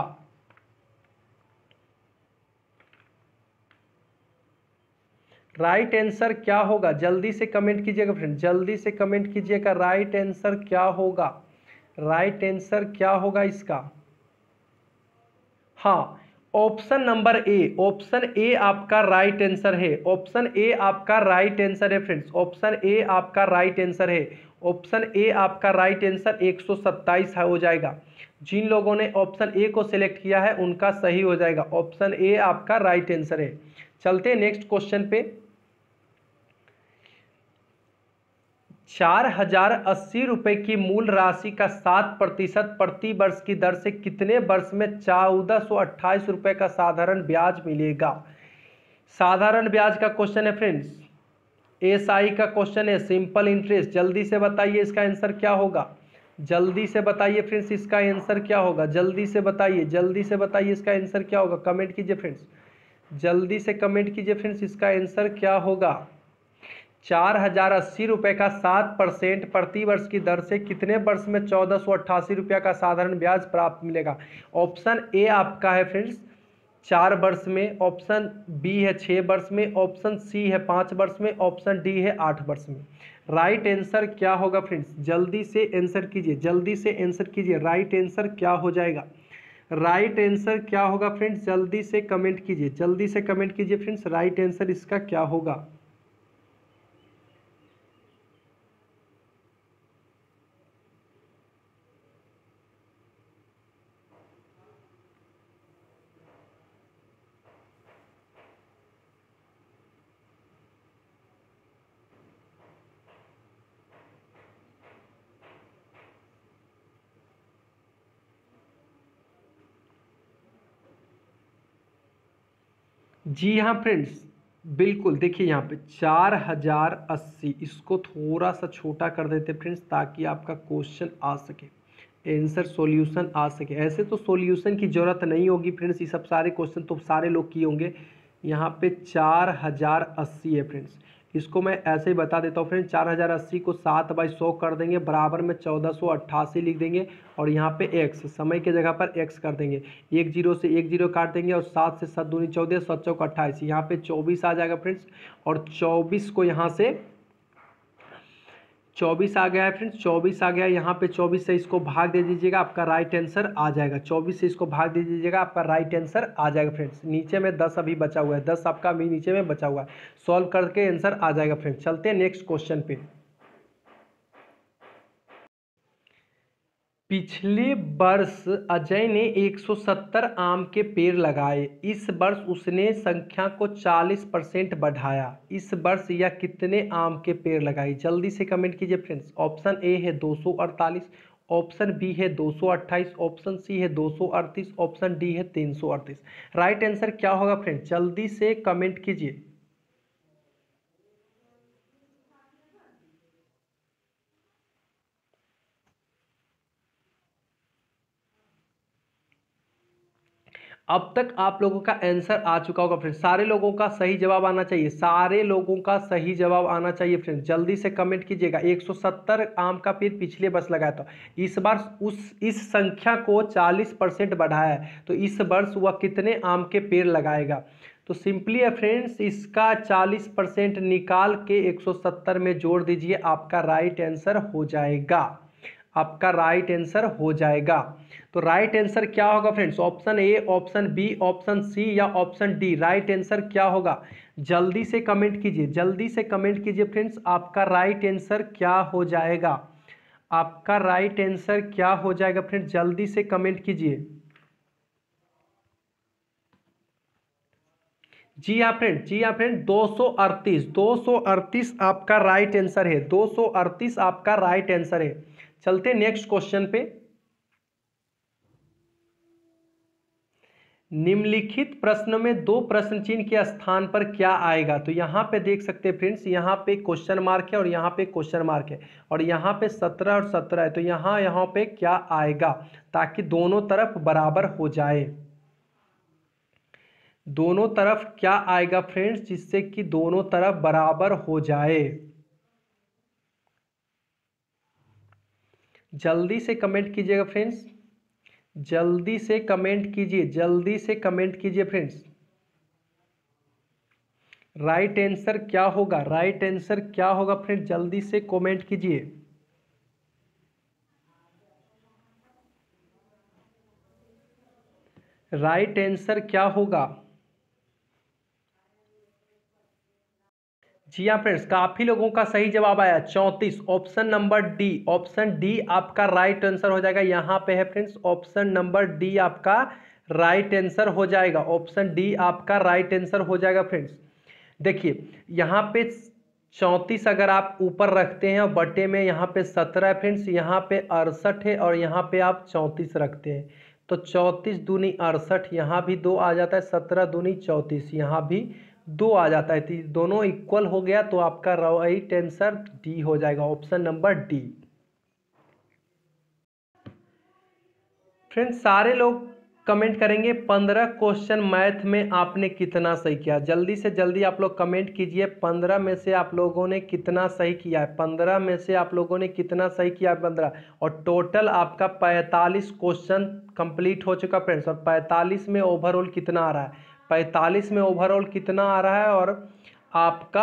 राइट आंसर क्या होगा? जल्दी से कमेंट कीजिएगा फ्रेंड्स, जल्दी से कमेंट कीजिएगा। राइट आंसर क्या होगा? राइट आंसर क्या होगा इसका? हाँ, option number A, option A आपका राइट आंसर है। ऑप्शन ए आपका राइट आंसर है फ्रेंड्स, ऑप्शन ए आपका राइट आंसर है। ऑप्शन ए आपका राइट आंसर एक सौ सत्ताईस हो जाएगा। जिन लोगों ने ऑप्शन ए को सिलेक्ट किया है उनका सही हो जाएगा। ऑप्शन ए आपका राइट आंसर है। चलते नेक्स्ट क्वेश्चन पे। चार हजार अस्सी रुपये की मूल राशि का सात प्रतिशत प्रति वर्ष की दर से कितने वर्ष में चौदह सौ अट्ठाईस रुपये का साधारण ब्याज मिलेगा? साधारण ब्याज का क्वेश्चन है फ्रेंड्स, एसआई का क्वेश्चन है, सिंपल इंटरेस्ट। जल्दी से बताइए इसका आंसर क्या होगा? जल्दी से बताइए फ्रेंड्स, इसका आंसर क्या होगा? जल्दी से बताइए, जल्दी से बताइए इसका आंसर क्या होगा? कमेंट कीजिए फ्रेंड्स, जल्दी से कमेंट कीजिए फ्रेंड्स, इसका आंसर क्या होगा? चार हजार अस्सी रुपये का सात परसेंट प्रति वर्ष की दर से कितने वर्ष में चौदह सौ अट्ठासी रुपया का साधारण ब्याज प्राप्त मिलेगा? ऑप्शन ए आपका है फ्रेंड्स चार वर्ष में, ऑप्शन बी है छः वर्ष में, ऑप्शन सी है पाँच वर्ष में, ऑप्शन डी है आठ वर्ष में। राइट आंसर क्या होगा फ्रेंड्स? जल्दी से आंसर कीजिए, जल्दी से आंसर कीजिए। राइट आंसर क्या हो जाएगा? राइट आंसर क्या होगा फ्रेंड्स? जल्दी से कमेंट कीजिए, जल्दी से कमेंट कीजिए फ्रेंड्स, राइट आंसर इसका क्या होगा? जी हाँ फ्रेंड्स, बिल्कुल। देखिए यहाँ पे चार हजार अस्सी, इसको थोड़ा सा छोटा कर देते फ्रेंड्स ताकि आपका क्वेश्चन आ सके, आंसर सॉल्यूशन आ सके। ऐसे तो सॉल्यूशन की ज़रूरत नहीं होगी फ्रेंड्स, ये सब सारे क्वेश्चन तो सारे लोग किए होंगे। यहाँ पे चार हजार अस्सी है फ्रेंड्स, इसको मैं ऐसे ही बता देता हूँ फ्रेंड्स। चार हजार अस्सी को सात बाई सौ कर देंगे, बराबर में चौदह सौ अट्ठासी लिख देंगे और यहाँ पे एक्स, समय के जगह पर एक्स कर देंगे। एक जीरो से एक जीरो काट देंगे और सात से सात दूनी चौदह, सात चौक अट्ठाईस, यहाँ पे चौबीस आ जाएगा फ्रेंड्स। और चौबीस को यहाँ से चौबीस आ गया है फ्रेंड्स, चौबीस आ गया यहाँ पे। चौबीस से इसको भाग दे दीजिएगा, आपका राइट आंसर आ जाएगा। चौबीस से इसको भाग दे दीजिएगा, आपका राइट आंसर आ जाएगा फ्रेंड्स। नीचे में दस अभी बचा हुआ है, दस आपका अभी नीचे में बचा हुआ है, सॉल्व करके आंसर आ जाएगा फ्रेंड्स। चलते हैं नेक्स्ट क्वेश्चन पे। पिछले वर्ष अजय ने एक सौ सत्तर आम के पेड़ लगाए, इस वर्ष उसने संख्या को चालीस परसेंट बढ़ाया, इस वर्ष यह कितने आम के पेड़ लगाए? जल्दी से कमेंट कीजिए फ्रेंड्स। ऑप्शन ए है दो सौ अड़तालीस, ऑप्शन बी है दो सौ अट्ठाईस, ऑप्शन सी है दो सौ अड़तीस, ऑप्शन डी है तीन सौ अड़तीस। राइट आंसर क्या होगा फ्रेंड्स? जल्दी से कमेंट कीजिए। अब तक आप लोगों का आंसर आ चुका होगा फ्रेंड्स, सारे लोगों का सही जवाब आना चाहिए, सारे लोगों का सही जवाब आना चाहिए फ्रेंड्स। जल्दी से कमेंट कीजिएगा। एक सौ सत्तर आम का पेड़ पिछले वर्ष लगाया था, इस बार उस इस संख्या को चालीस परसेंट बढ़ाया है, तो इस वर्ष वह कितने आम के पेड़ लगाएगा? तो सिंपली है फ्रेंड्स, इसका चालीस परसेंट निकाल के एक सौ सत्तर में जोड़ दीजिए, आपका राइट आंसर हो जाएगा, आपका राइट आंसर हो जाएगा। तो राइट आंसर क्या होगा friends? Option A, option B, option C या ऑप्शन डी? राइट आंसर क्या होगा? जल्दी से कमेंट कीजिए, जल्दी से कमेंट कीजिए फ्रेंड्स, आपका राइट आंसर क्या हो जाएगा? आपका राइट आंसर क्या हो जाएगा फ्रेंड्स? जल्दी से कमेंट कीजिए। जी हाँ फ्रेंड, जी हाँ फ्रेंड, दो सौ अड़तीस, दो सौ अड़तीस आपका राइट आंसर है, दो सौ अड़तीस आपका राइट आंसर है। चलते नेक्स्ट क्वेश्चन पे। निम्नलिखित प्रश्न में दो प्रश्न चिन्ह के स्थान पर क्या आएगा। तो यहाँ पे देख सकते हैं फ्रेंड्स, यहाँ पे क्वेश्चन मार्क है और यहाँ पे क्वेश्चन मार्क है और यहाँ पे सत्रह और सत्रह है, तो यहाँ यहाँ पे क्या आएगा ताकि दोनों तरफ बराबर हो जाए। दोनों तरफ क्या आएगा फ्रेंड्स, जिससे कि दोनों तरफ बराबर हो जाए। जल्दी से कमेंट कीजिएगा फ्रेंड्स, जल्दी से कमेंट कीजिए, जल्दी से कमेंट कीजिए फ्रेंड्स। राइट आंसर क्या होगा, राइट आंसर क्या होगा फ्रेंड्स, जल्दी से कमेंट कीजिए। राइट आंसर क्या होगा। जी हाँ फ्रेंड्स, काफी लोगों का सही जवाब आया चौंतीस, option number D. Option D आपका राइट आंसर हो जाएगा, यहाँ पे है फ्रेंड्स ऑप्शन नंबर डी आपका राइट आंसर हो जाएगा। ऑप्शन डी आपका राइट आंसर हो जाएगा फ्रेंड्स। देखिए यहाँ पे चौंतीस अगर आप ऊपर रखते हैं और बटे में यहाँ पे सत्रह फ्रेंड्स, यहाँ पे अड़सठ है और यहाँ पे आप चौंतीस रखते हैं, तो चौंतीस दूनी अड़सठ, यहाँ भी दो आ जाता है, सत्रह दूनी चौंतीस, यहाँ भी दो आ जाता है, दोनों इक्वल हो गया, तो आपका राइट आंसर डी हो जाएगा, ऑप्शन नंबर डी। फ्रेंड्स सारे लोग कमेंट करेंगे पंद्रह क्वेश्चन मैथ में आपने कितना सही किया। जल्दी से जल्दी आप लोग कमेंट कीजिए, पंद्रह में से आप लोगों ने कितना सही किया है, पंद्रह में से आप लोगों ने कितना सही किया है, पंद्रह, और टोटल आपका पैंतालीस क्वेश्चन कंप्लीट हो चुका फ्रेंड्स। और पैंतालीस में ओवरऑल कितना आ रहा है, पैंतालीस में ओवरऑल कितना आ रहा है, और आपका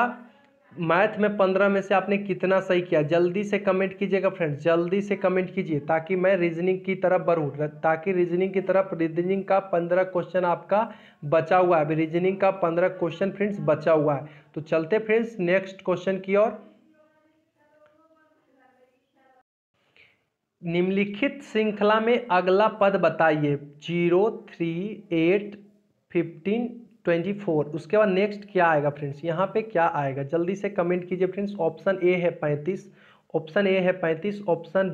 मैथ में पंद्रह में से आपने कितना सही किया। जल्दी से कमेंट कीजिएगा फ्रेंड्स, जल्दी से कमेंट कीजिए ताकि मैं रीजनिंग की तरफ बढ़ूँ, ताकि रीजनिंग की तरफ, रीजनिंग का पंद्रह क्वेश्चन आपका बचा हुआ है अभी, रीजनिंग का पंद्रह क्वेश्चन फ्रेंड्स बचा हुआ है। तो चलते फ्रेंड्स नेक्स्ट क्वेश्चन की ओर। निम्नलिखित श्रृंखला में अगला पद बताइए, zero, three, eight, fifteen, twenty four, उसके बाद नेक्स्ट क्या आएगा फ्रेंड्स, यहाँ पे क्या आएगा, जल्दी से कमेंट कीजिए फ्रेंड्स। ऑप्शन ए है पैंतीस, ऑप्शन ए है पैंतीस, ऑप्शन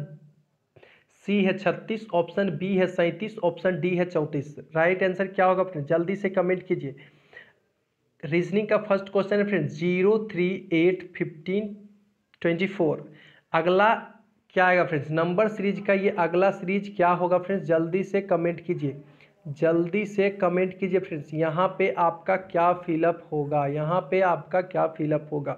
सी है छत्तीस, ऑप्शन बी है सैंतीस, ऑप्शन डी है चौंतीस। राइट आंसर क्या होगा फ्रेंड्स, जल्दी से कमेंट कीजिए। रीजनिंग का फर्स्ट क्वेश्चन है friends, zero, three, eight, fifteen, twenty four, अगला क्या आएगा फ्रेंड्स, नंबर सीरीज का ये अगला सीरीज क्या होगा फ्रेंड्स, जल्दी से कमेंट कीजिए, जल्दी से कमेंट कीजिए फ्रेंड्स। यहाँ पे आपका क्या फिलअप होगा, यहाँ पे आपका क्या फिलअप होगा,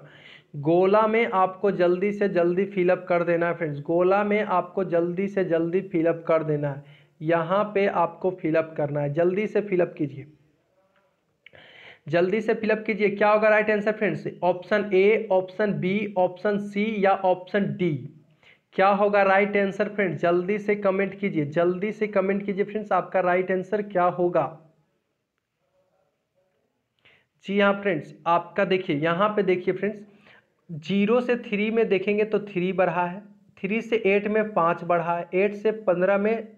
गोला में आपको जल्दी से जल्दी फिलअप कर देना है फ्रेंड्स, गोला में आपको जल्दी से जल्दी फिलअप कर देना है, यहाँ पे आपको फिलअप करना है, जल्दी से फिलअप कीजिए, जल्दी से फिलअप कीजिए। क्या होगा right answer friends, option A, option B, option C या ऑप्शन डी, क्या होगा राइट आंसर फ्रेंड्स, जल्दी से कमेंट कीजिए, जल्दी से कमेंट कीजिए फ्रेंड्स, आपका राइट आंसर क्या होगा। जी हाँ फ्रेंड्स, आपका देखिए यहाँ पे देखिए फ्रेंड्स, जीरो से थ्री में देखेंगे तो थ्री बढ़ा है, थ्री से एट में पाँच बढ़ा है, एट से पंद्रह में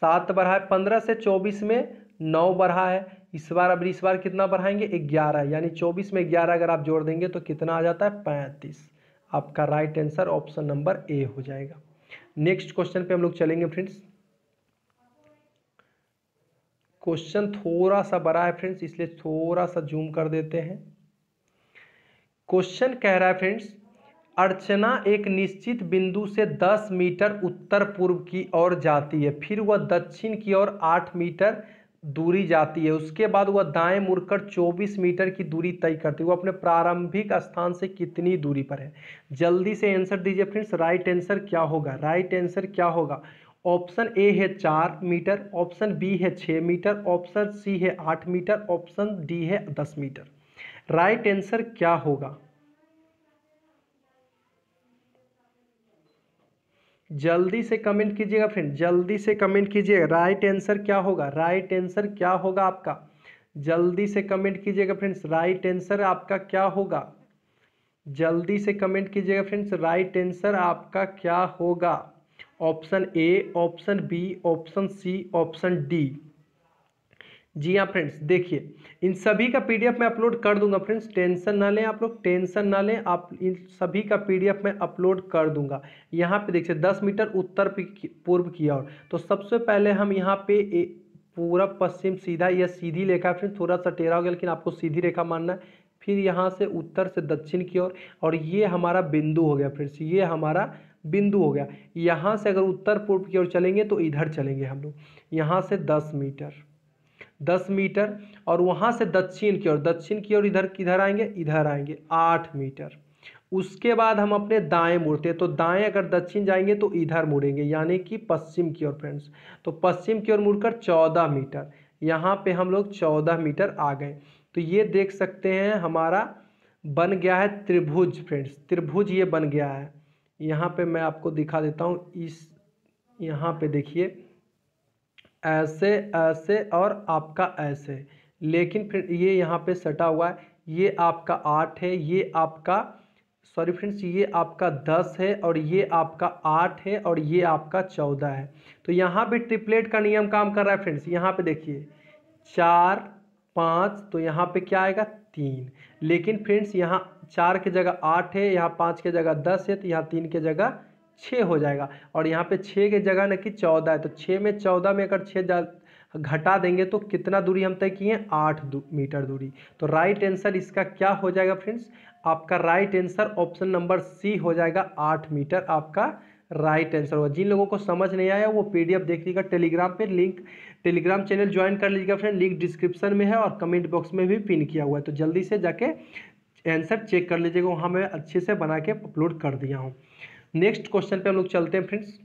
सात बढ़ा है, पंद्रह से चौबीस में नौ बढ़ा है, इस बार अब इस बार कितना बढ़ाएंगे, ग्यारह, यानी चौबीस में ग्यारह अगर आप जोड़ देंगे तो कितना आ जाता है, पैंतीस। आपका right answer option number A हो जाएगा। नेक्स्ट क्वेश्चन पे हम लोग चलेंगे फ्रेंड्स, क्वेश्चन थोड़ा सा बड़ा है फ्रेंड्स, इसलिए थोड़ा सा जूम कर देते हैं। क्वेश्चन कह रहा है फ्रेंड्स, अर्चना एक निश्चित बिंदु से दस मीटर उत्तर पूर्व की ओर जाती है, फिर वह दक्षिण की ओर आठ मीटर दूरी जाती है, उसके बाद वह दाएं मुड़कर चौबीस मीटर की दूरी तय करती है, वह अपने प्रारंभिक स्थान से कितनी दूरी पर है। जल्दी से आंसर दीजिए फ्रेंड्स, राइट आंसर क्या होगा, राइट आंसर क्या होगा। ऑप्शन ए है चार मीटर, ऑप्शन बी है छः मीटर, ऑप्शन सी है आठ मीटर, ऑप्शन डी है दस मीटर। राइट आंसर क्या होगा, जल्दी से कमेंट कीजिएगा फ्रेंड, जल्दी से कमेंट कीजिएगा, राइट आंसर क्या होगा, राइट आंसर क्या होगा आपका, जल्दी से कमेंट कीजिएगा फ्रेंड्स, राइट आंसर आपका क्या होगा, जल्दी से कमेंट कीजिएगा फ्रेंड्स, राइट आंसर आपका क्या होगा। Option A, option B, option C, option D. जी हाँ फ्रेंड्स, देखिए इन सभी का पीडीएफ मैं अपलोड कर दूंगा फ्रेंड्स, टेंशन ना लें आप लोग, टेंशन ना लें आप, इन सभी का पीडीएफ मैं अपलोड कर दूंगा। यहाँ पे देखिए दस मीटर उत्तर पूर्व की ओर, तो सबसे पहले हम यहाँ पे पूरा पश्चिम सीधा, यह सीधी रेखा है फ्रेंड, थोड़ा सा टेढ़ा हो गया लेकिन आपको सीधी रेखा मानना है। फिर यहाँ से उत्तर से दक्षिण की ओर, और, और ये हमारा बिंदु हो गया फ्रेंड्स, ये हमारा बिंदु हो गया। यहाँ से अगर उत्तर पूर्व की ओर चलेंगे तो इधर चलेंगे हम लोग, यहाँ से दस मीटर दस मीटर और वहाँ से दक्षिण की ओर, दक्षिण की ओर इधर किधर आएंगे, इधर आएंगे आठ मीटर। उसके बाद हम अपने दाएं मुड़ते, तो दाएं अगर दक्षिण जाएंगे तो इधर मुड़ेंगे यानी कि पश्चिम की ओर फ्रेंड्स, तो पश्चिम की ओर मुड़कर चौदह मीटर, यहाँ पे हम लोग चौदह मीटर आ गए। तो ये देख सकते हैं हमारा बन गया है त्रिभुज फ्रेंड्स, त्रिभुज ये बन गया है। यहाँ पे मैं आपको दिखा देता हूँ, इस यहाँ पे देखिए ऐसे ऐसे और आपका ऐसे, लेकिन फिर ये यहाँ पे सटा हुआ है, ये आपका आठ है, ये आपका सॉरी फ्रेंड्स ये आपका दस है और ये आपका आठ है और ये आपका चौदह है। तो यहाँ पे ट्रिपलेट का नियम काम कर रहा है फ्रेंड्स, यहाँ पे देखिए चार पाँच, तो यहाँ पे क्या आएगा तीन, लेकिन फ्रेंड्स यहाँ चार के जगह आठ है, यहाँ पाँच के जगह दस है, तो यहाँ तीन के जगह छः हो जाएगा, और यहाँ पे छः के जगह न कि चौदह है, तो छः में चौदह में अगर छः जा घटा देंगे तो कितना दूरी हम तय किए, आठ मीटर दूरी। तो राइट आंसर इसका क्या हो जाएगा फ्रेंड्स, आपका right answer option number C हो जाएगा, आठ मीटर आपका राइट आंसर होगा। जिन लोगों को समझ नहीं आया वो पीडीएफ देख लीजिएगा टेलीग्राम पे, लिंक टेलीग्राम चैनल ज्वाइन कर लीजिएगा फ्रेंड, लिंक डिस्क्रिप्शन में है और कमेंट बॉक्स में भी पिन किया हुआ है, तो जल्दी से जाके आंसर चेक कर लीजिएगा, वहाँ मैं अच्छे से बना के अपलोड कर दिया हूँ। नेक्स्ट क्वेश्चन पे हम लोग चलते हैं फ्रेंड्स,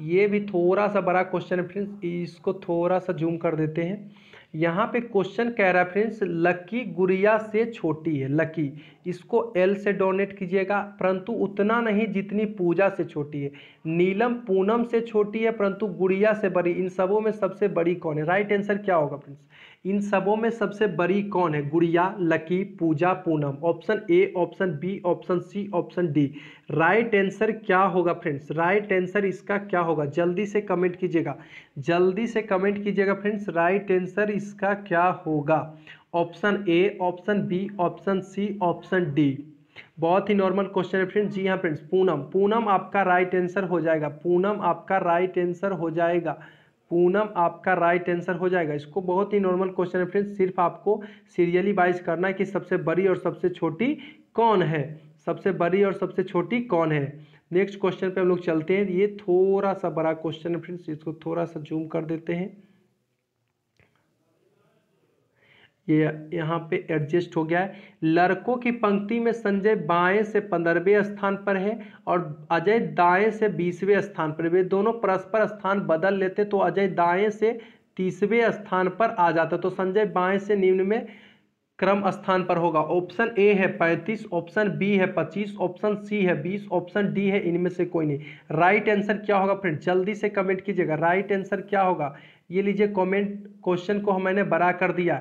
ये भी थोड़ा सा बड़ा क्वेश्चन है फ्रेंड्स, इसको थोड़ा सा जूम कर देते हैं। यहाँ पे क्वेश्चन कह रहा है फ्रेंड्स, लकी गुड़िया से छोटी है, लकी इसको एल से डोनेट कीजिएगा, परंतु उतना नहीं जितनी पूजा से छोटी है, नीलम पूनम से छोटी है परंतु गुड़िया से बड़ी, इन सबों में सबसे बड़ी कौन है? राइट आंसर क्या होगा फ्रेंड्स, इन सबों में सबसे बड़ी कौन है? Gudiya, lucky, Pooja, Poonam, option A, option B, option C, option D. Right answer क्या होगा फ्रेंड्स, राइट आंसर इसका क्या होगा? जल्दी से कमेंट कीजिएगा, जल्दी से कमेंट कीजिएगा फ्रेंड्स, राइट आंसर इसका क्या होगा? Option A, option B, option C, option D. बहुत ही नॉर्मल क्वेश्चन है फ्रेंड्स। जी हाँ फ्रेंड्स, पूनम, पूनम आपका राइट आंसर हो जाएगा, पूनम आपका राइट आंसर हो जाएगा, पूनम आपका राइट आंसर हो जाएगा। इसको बहुत ही नॉर्मल क्वेश्चन है फ्रेंड्स, सिर्फ आपको सीरियली वाइज करना है कि सबसे बड़ी और सबसे छोटी कौन है, सबसे बड़ी और सबसे छोटी कौन है। नेक्स्ट क्वेश्चन पे हम लोग चलते हैं, ये थोड़ा सा बड़ा क्वेश्चन है फ्रेंड्स, इसको थोड़ा सा जूम कर देते हैं, ये यहाँ पे एडजस्ट हो गया है। लड़कों की पंक्ति में संजय बाएं से पंद्रहवें स्थान पर है और अजय दाएं से बीसवें स्थान पर, वे दोनों परस्पर स्थान बदल लेते तो अजय दाएं से तीसवें स्थान पर आ जाता, तो संजय बाएं से निम्न में क्रम स्थान पर होगा। ऑप्शन ए है पैंतीस, ऑप्शन बी है पच्चीस, ऑप्शन सी है बीस, ऑप्शन डी है इनमें से कोई नहीं। राइट आंसर क्या होगा फ्रेंड, जल्दी से कमेंट कीजिएगा, राइट आंसर क्या होगा? ये लीजिए कमेंट, क्वेश्चन को मैंने बड़ा कर दिया,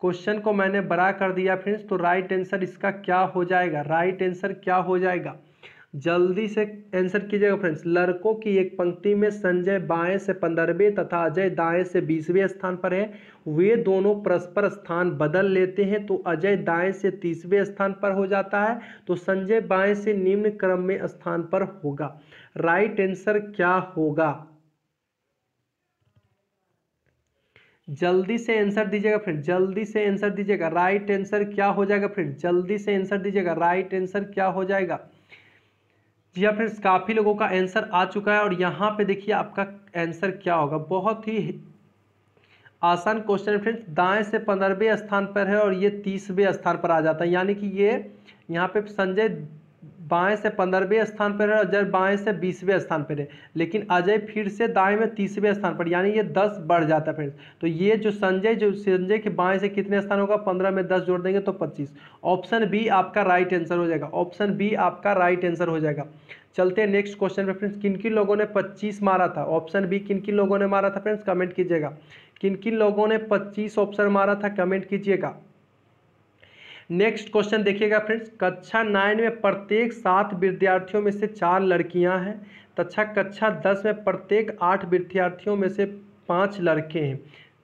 क्वेश्चन को मैंने बड़ा कर दिया फ्रेंड्स, तो राइट आंसर इसका क्या हो जाएगा? राइट आंसर क्या हो जाएगा? जल्दी से आंसर कीजिएगा फ्रेंड्स। लड़कों की एक पंक्ति में संजय बाएं से पंद्रहवें तथा अजय दाएं से बीसवें स्थान पर है, वे दोनों परस्पर स्थान बदल लेते हैं तो अजय दाएं से तीसवें स्थान पर हो जाता है, तो संजय बाएं से निम्न क्रम में स्थान पर होगा। राइट आंसर क्या होगा? जल्दी से आंसर दीजिएगा फ्रेंड, जल्दी से आंसर दीजिएगा, राइट आंसर क्या हो जाएगा फ्रेंड? जल्दी से आंसर दीजिएगा, राइट आंसर क्या हो जाएगा? जी हाँ फ्रेंड्स, काफ़ी लोगों का आंसर आ चुका है, और यहाँ पे देखिए आपका आंसर क्या होगा। बहुत ही आसान क्वेश्चन है फ्रेंड्स, दाएं से पंद्रहवें स्थान पर है और ये तीसवें स्थान पर आ जाता है, यानी कि ये यहाँ पे संजय बाएं से पंद्रहवें स्थान पर है, अजय बाएं से बीसवें स्थान पर है, लेकिन अजय फिर से दाएं में तीसवें स्थान पर, यानी ये दस बढ़ जाता है फ्रेंड्स। तो ये जो संजय जो संजय के बाएं से कितने स्थान होगा, पंद्रह में दस जोड़ देंगे तो पच्चीस। ऑप्शन बी आपका राइट आंसर हो जाएगा, ऑप्शन बी आपका राइट आंसर हो जाएगा। चलते हैं नेक्स्ट क्वेश्चन पे फ्रेंड्स, किन किन लोगों ने पच्चीस मारा था? ऑप्शन बी किन किन लोगों ने मारा था फ्रेंड्स, कमेंट कीजिएगा, किन किन लोगों ने पच्चीस ऑप्शन मारा था, कमेंट कीजिएगा। नेक्स्ट क्वेश्चन देखिएगा फ्रेंड्स, कक्षा नाइन में प्रत्येक सात विद्यार्थियों में से चार लड़कियां हैं तथा कक्षा दस में प्रत्येक आठ विद्यार्थियों में से पाँच लड़के हैं,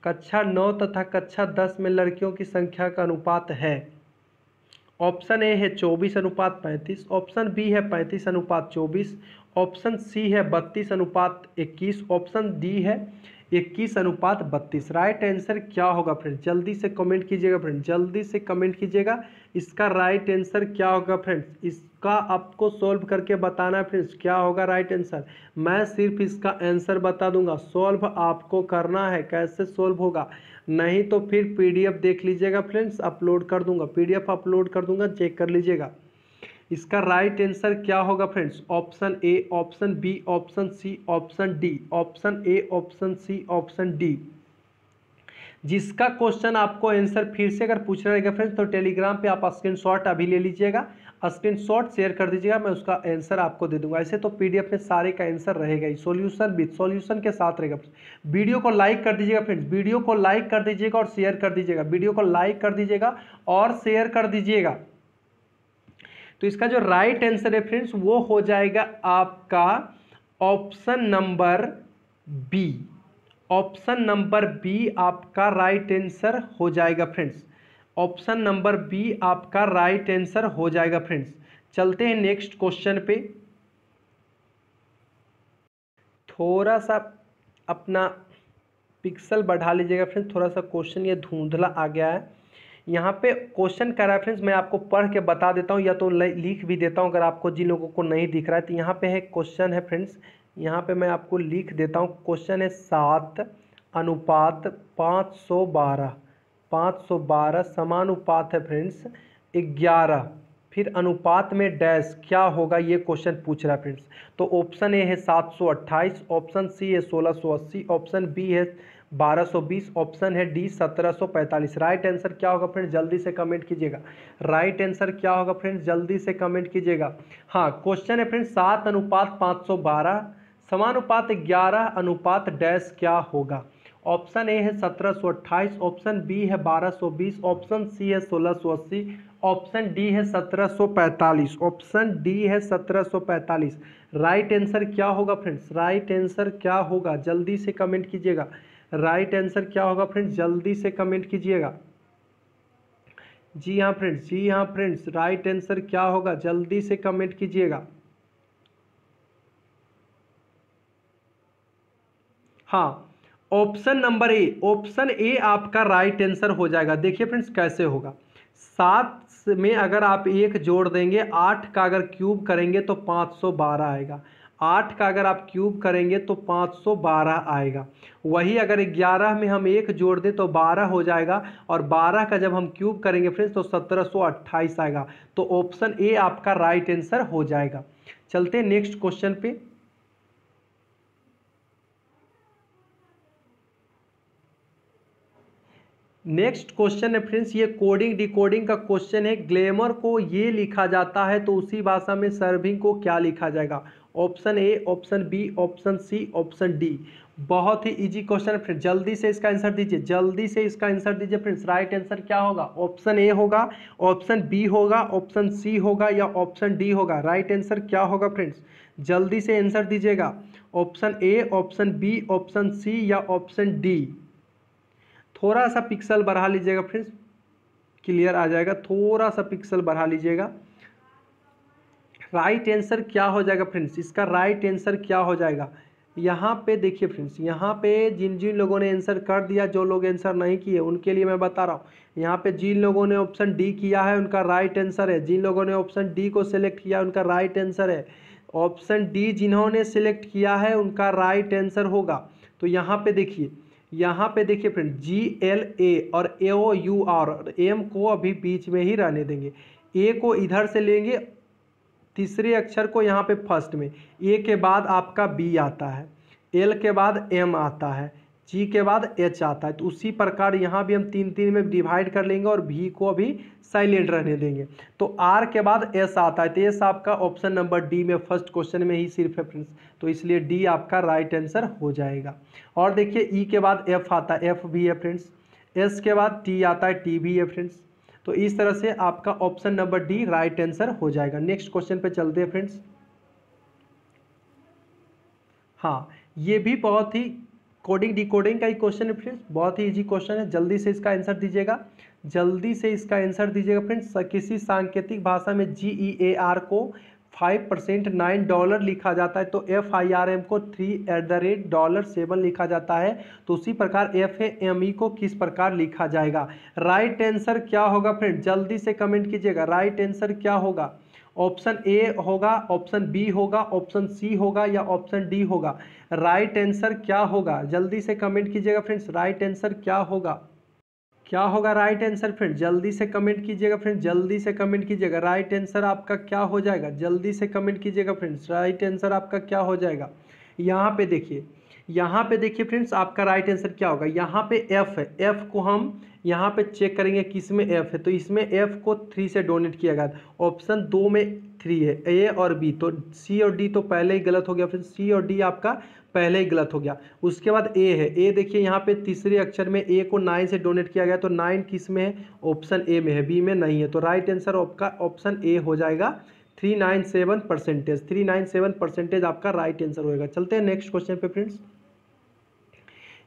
कक्षा नौ तथा कक्षा दस में लड़कियों की संख्या का अनुपात है। ऑप्शन ए है चौबीस अनुपात पैंतीस, ऑप्शन बी है पैंतीस अनुपात चौबीस, ऑप्शन सी है बत्तीस अनुपात इक्कीस, ऑप्शन डी है इक्कीस अनुपात बत्तीस। राइट आंसर क्या होगा फ्रेंड, जल्दी से कमेंट कीजिएगा फ्रेंड, जल्दी से कमेंट कीजिएगा। इसका राइट आंसर क्या होगा फ्रेंड्स, इसका आपको सॉल्व करके बताना है फ्रेंड्स, क्या होगा राइट आंसर। मैं सिर्फ इसका आंसर बता दूंगा, सॉल्व आपको करना है, कैसे सॉल्व होगा। नहीं तो फिर पीडीएफ देख लीजिएगा फ्रेंड्स, अपलोड कर दूंगा, पीडीएफ अपलोड कर दूंगा, चेक कर लीजिएगा। इसका राइट आंसर क्या होगा friends, option A, option B, option C, option D, option A, option C, option D. जिसका क्वेश्चन आपको आंसर फिर से अगर पूछना रहेगा फ्रेंड्स, तो टेलीग्राम पे आप स्क्रीनशॉट अभी ले लीजिएगा, स्क्रीनशॉट शेयर कर दीजिएगा, मैं उसका आंसर आपको दे दूंगा। ऐसे तो पीडीएफ में सारे का आंसर रहेगा ही, सॉल्यूशन विद सॉल्यूशन के साथ रहेगा। वीडियो को लाइक कर दीजिएगा फ्रेंड्स, वीडियो को लाइक कर दीजिएगा और शेयर कर दीजिएगा, वीडियो को लाइक कर दीजिएगा और शेयर कर दीजिएगा। तो इसका जो राइट आंसर है फ्रेंड्स वो हो जाएगा आपका option number B, option number B आपका राइट आंसर हो जाएगा फ्रेंड्स, ऑप्शन नंबर बी आपका राइट आंसर हो जाएगा फ्रेंड्स। चलते हैं नेक्स्ट क्वेश्चन पे, थोड़ा सा अपना पिक्सल बढ़ा लीजिएगा फ्रेंड्स, थोड़ा सा क्वेश्चन ये धुंधला आ गया है। यहाँ पे क्वेश्चन का रेफरेंस मैं आपको पढ़ के बता देता हूँ, या तो लिख भी देता हूँ अगर आपको, जिन लोगों को नहीं दिख रहा है। तो यहाँ पे है क्वेश्चन है फ्रेंड्स, यहाँ पे मैं आपको लिख देता हूँ, क्वेश्चन है सात अनुपात पाँच सौ बारह, पाँच सौ बारह समानुपात है फ्रेंड्स ग्यारह, फिर अनुपात में डैश क्या होगा, ये क्वेश्चन पूछ रहा है फ्रेंड्स। तो ऑप्शन ए है सात सौ अट्ठाईस, ऑप्शन सी है सोलह सौ अस्सी, ऑप्शन बी है बारह सौ बीस, ऑप्शन है डी सत्रह सौ पैंतालीस। राइट आंसर क्या होगा फ्रेंड्स, जल्दी से कमेंट कीजिएगा, राइट आंसर क्या होगा फ्रेंड्स, जल्दी से कमेंट कीजिएगा। हाँ क्वेश्चन है फ्रेंड्स सात अनुपात पाँच सौ बारह समानुपात ग्यारह अनुपात डैश क्या होगा। ऑप्शन ए है सत्रह सौ अट्ठाईस, ऑप्शन बी है बारह सौ बीस, ऑप्शन सी है सोलह सौ अस्सी, ऑप्शन डी है सत्रह सौ पैंतालीस, ऑप्शन डी है सत्रह सौ पैंतालीस। राइट आंसर क्या होगा फ्रेंड्स, राइट आंसर क्या होगा, जल्दी से कमेंट कीजिएगा, राइट आंसर क्या होगा फ्रेंड्स, जल्दी से कमेंट कीजिएगा। जी हाँ फ्रेंड्स, जी हाँ फ्रेंड्स, राइट आंसर क्या होगा, जल्दी से कमेंट कीजिएगा। हाँ option number A, option A आपका राइट आंसर हो जाएगा। देखिए फ्रेंड्स कैसे होगा, सात में अगर आप एक जोड़ देंगे, आठ का अगर क्यूब करेंगे तो पाँच सौ बारह आएगा, आठ का अगर आप क्यूब करेंगे तो पाँच सौ बारह आएगा। वही अगर ग्यारह में हम एक जोड़ दें तो बारह हो जाएगा, और बारह का जब हम क्यूब करेंगे फ्रेंड्स तो सत्रह सौ अट्ठाईस आएगा। तो ऑप्शन ए आपका राइट आंसर हो जाएगा। चलते हैं नेक्स्ट क्वेश्चन पे। नेक्स्ट क्वेश्चन है फ्रेंड्स, ये कोडिंग डिकोडिंग का क्वेश्चन है। ग्लैमर को ये लिखा जाता है तो उसी भाषा में सर्विंग को क्या लिखा जाएगा। Option A, option B, option C, option D. बहुत ही इजी क्वेश्चन है फ्रेंड्स, जल्दी से इसका आंसर दीजिए, जल्दी से इसका आंसर दीजिए फ्रेंड्स। राइट आंसर क्या होगा, ऑप्शन ए होगा, ऑप्शन बी होगा, ऑप्शन सी होगा, या ऑप्शन डी होगा। राइट आंसर क्या होगा फ्रेंड्स, जल्दी से आंसर दीजिएगा। Option A, option B, option C, या ऑप्शन डी। थोड़ा सा पिक्सल बढ़ा लीजिएगा फ्रेंड्स, क्लियर आ जाएगा, थोड़ा सा पिक्सल बढ़ा लीजिएगा। राइट आंसर क्या हो जाएगा फ्रेंड्स, इसका राइट आंसर क्या हो जाएगा। यहाँ पे देखिए फ्रेंड्स, यहाँ पे जिन जिन लोगों ने आंसर कर दिया, जो लोग आंसर नहीं किए उनके लिए मैं बता रहा हूँ। यहाँ पे जिन लोगों ने ऑप्शन डी किया है उनका राइट आंसर है, जिन लोगों ने ऑप्शन डी को सिलेक्ट किया उनका राइट आंसर है, ऑप्शन डी जिन्होंने सिलेक्ट किया है उनका राइट आंसर होगा। तो यहाँ पे देखिए, यहाँ पे देखिए फ्रेंड, जी एल ए और A O U R, M को अभी बीच में ही रहने देंगे, ए को इधर से लेंगे, तीसरे अक्षर को यहाँ पे फर्स्ट में, ए के बाद आपका बी आता है, एल के बाद एम आता है, जी के बाद एच आता है। तो उसी प्रकार यहाँ भी हम तीन तीन में डिवाइड कर लेंगे और भी को अभी साइलेंट रहने देंगे। तो आर के बाद एस आता है, तो एस आपका ऑप्शन नंबर डी में फर्स्ट क्वेश्चन में ही सिर्फ है फ्रेंड्स, तो इसलिए डी आपका राइट आंसर हो जाएगा। और देखिए ई के बाद एफ आता है, एफ भी है फ्रेंड्स, एस के बाद टी आता है, टी भी है फ्रेंड्स। तो इस तरह से आपका option number D right answer हो जाएगा। नेक्स्ट क्वेश्चन पर चलते हैं फ्रेंड्स। हाँ ये भी बहुत ही कोडिंग डिकोडिंग का ही क्वेश्चन है फ्रेंड्स, बहुत ही इजी क्वेश्चन है, जल्दी से इसका आंसर दीजिएगा, जल्दी से इसका आंसर दीजिएगा फ्रेंड्स। किसी सांकेतिक भाषा में जी ई ए आर को फाइव परसेंट नाइन डॉलर लिखा जाता है तो एफ आई आर एम को three eight the rate dollar seven लिखा जाता है। तो उसी प्रकार एफ ए एम ई को किस प्रकार लिखा जाएगा। राइट आंसर क्या होगा फ्रेंड, जल्दी से कमेंट कीजिएगा। राइट आंसर क्या होगा, ऑप्शन ए होगा, ऑप्शन बी होगा, ऑप्शन सी होगा या ऑप्शन डी होगा। राइट आंसर क्या होगा, जल्दी से कमेंट कीजिएगा फ्रेंड्स। राइट आंसर क्या होगा, क्या होगा राइट आंसर फ्रेंड, जल्दी से कमेंट कीजिएगा फ्रेंड, जल्दी से कमेंट कीजिएगा। राइट आंसर आपका क्या हो जाएगा, जल्दी से कमेंट कीजिएगा फ्रेंड्स। राइट आंसर आपका क्या हो जाएगा, यहाँ पे देखिए, यहाँ पे देखिए फ्रेंड्स आपका राइट आंसर क्या होगा। यहाँ पे एफ है, एफ को हम यहाँ पे चेक करेंगे किस में एफ है, तो इसमें एफ को थ्री से डोनेट किया गया, ऑप्शन दो में थ्री है, ए और बी। तो सी और डी तो पहले ही गलत हो गया फ्रेंड्स, सी और डी आपका पहले ही गलत हो गया। उसके बाद ए है, ए देखिए यहाँ पे तीसरे अक्षर में ए को नाइन से डोनेट किया गया, तो नाइन किस में है, ऑप्शन ए में है, बी में नहीं है। तो राइट आंसर आपका ऑप्शन ए हो जाएगा, three nine seven percentage three nine seven percentage आपका राइट आंसर होगा। चलते हैं नेक्स्ट क्वेश्चन पे फ्रेंड्स।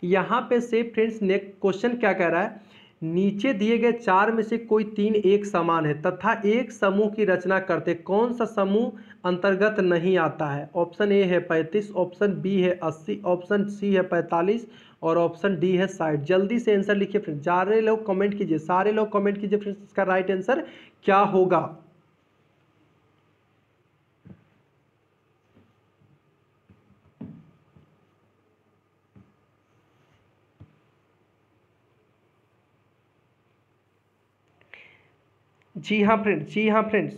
यहाँ पे से फ्रेंड्स नेक्स्ट क्वेश्चन क्या कह रहा है, नीचे दिए गए चार में से कोई तीन एक समान है तथा एक समूह की रचना करते, कौन सा समूह अंतर्गत नहीं आता है। ऑप्शन ए है पैंतीस, ऑप्शन बी है अस्सी, ऑप्शन सी है पैंतालीस और ऑप्शन डी है साठ। जल्दी से आंसर लिखिए फ्रेंड्स, सारे लोग कमेंट कीजिए, सारे लोग कमेंट कीजिए फ्रेंड्स, इसका राइट आंसर क्या होगा। जी हाँ फ्रेंड्स, जी हाँ फ्रेंड्स,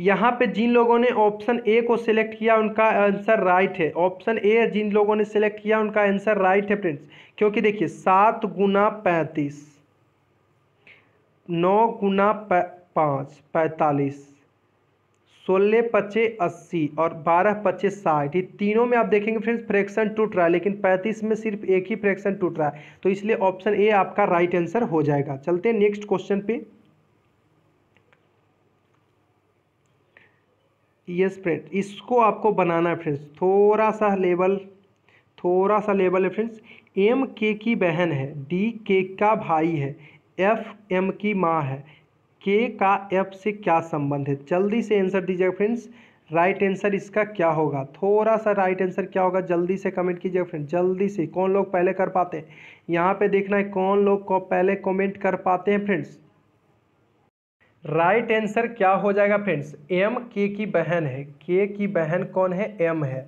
यहाँ पे जिन लोगों ने ऑप्शन ए को सिलेक्ट किया उनका आंसर राइट है। ऑप्शन ए जिन लोगों ने सिलेक्ट किया उनका आंसर राइट है फ्रेंड्स, क्योंकि देखिए सात गुना पैंतीस, नौ गुना पाँच पैंतालीस, सोलह पच्चे अस्सी और बारह पच्चे साठ। ये तीनों में आप देखेंगे फ्रेंड्स फ्रैक्शन टूट रहा है, लेकिन पैंतीस में सिर्फ एक ही फ्रैक्शन टूट रहा है, तो इसलिए ऑप्शन ए आपका राइट आंसर हो जाएगा। चलते हैं नेक्स्ट क्वेश्चन पे। यस फ्रेंड्स, इसको आपको बनाना है फ्रेंड्स, थोड़ा सा लेवल थोड़ा सा लेवल है फ्रेंड्स। एम के की बहन है, डी के का भाई है, एफ एम की माँ है, के का एफ से क्या संबंध है। जल्दी से आंसर दीजिएगा फ्रेंड्स, राइट आंसर इसका क्या होगा, थोड़ा सा राइट आंसर क्या होगा, जल्दी से कमेंट कीजिएगा फ्रेंड्स। जल्दी से कौन लोग पहले कर पाते हैं, यहाँ पे देखना है कौन लोग को पहले कमेंट कर पाते हैं फ्रेंड्स। राइट आंसर क्या हो जाएगा फ्रेंड्स, एम के की बहन है, के की बहन कौन है, एम है,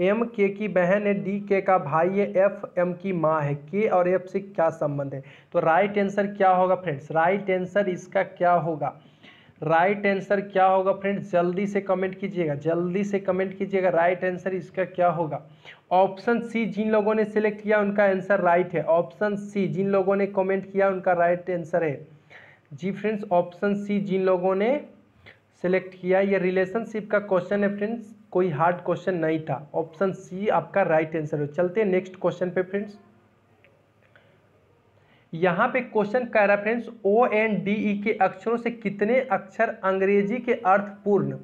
एम के की बहन है, डी के का भाई है, एफ एम की माँ है, के और एफ से क्या संबंध है। तो राइट आंसर क्या होगा फ्रेंड्स, राइट आंसर इसका क्या होगा, राइट आंसर क्या होगा फ्रेंड्स, जल्दी से कमेंट कीजिएगा, जल्दी से कमेंट कीजिएगा। राइट आंसर इसका क्या होगा, ऑप्शन सी जिन लोगों ने सिलेक्ट किया उनका आंसर राइट है। ऑप्शन सी जिन लोगों ने कमेंट किया उनका राइट आंसर है जी फ्रेंड्स, ऑप्शन सी जिन लोगों ने सेलेक्ट किया। ये रिलेशनशिप का क्वेश्चन है फ्रेंड्स, कोई हार्ड क्वेश्चन नहीं था। ऑप्शन सी आपका राइट आंसर है। चलते हैं नेक्स्ट क्वेश्चन पे फ्रेंड्स। यहाँ पे क्वेश्चन कह रहा है friends, O N D E के अक्षरों से कितने अक्षर अंग्रेजी के अर्थपूर्ण,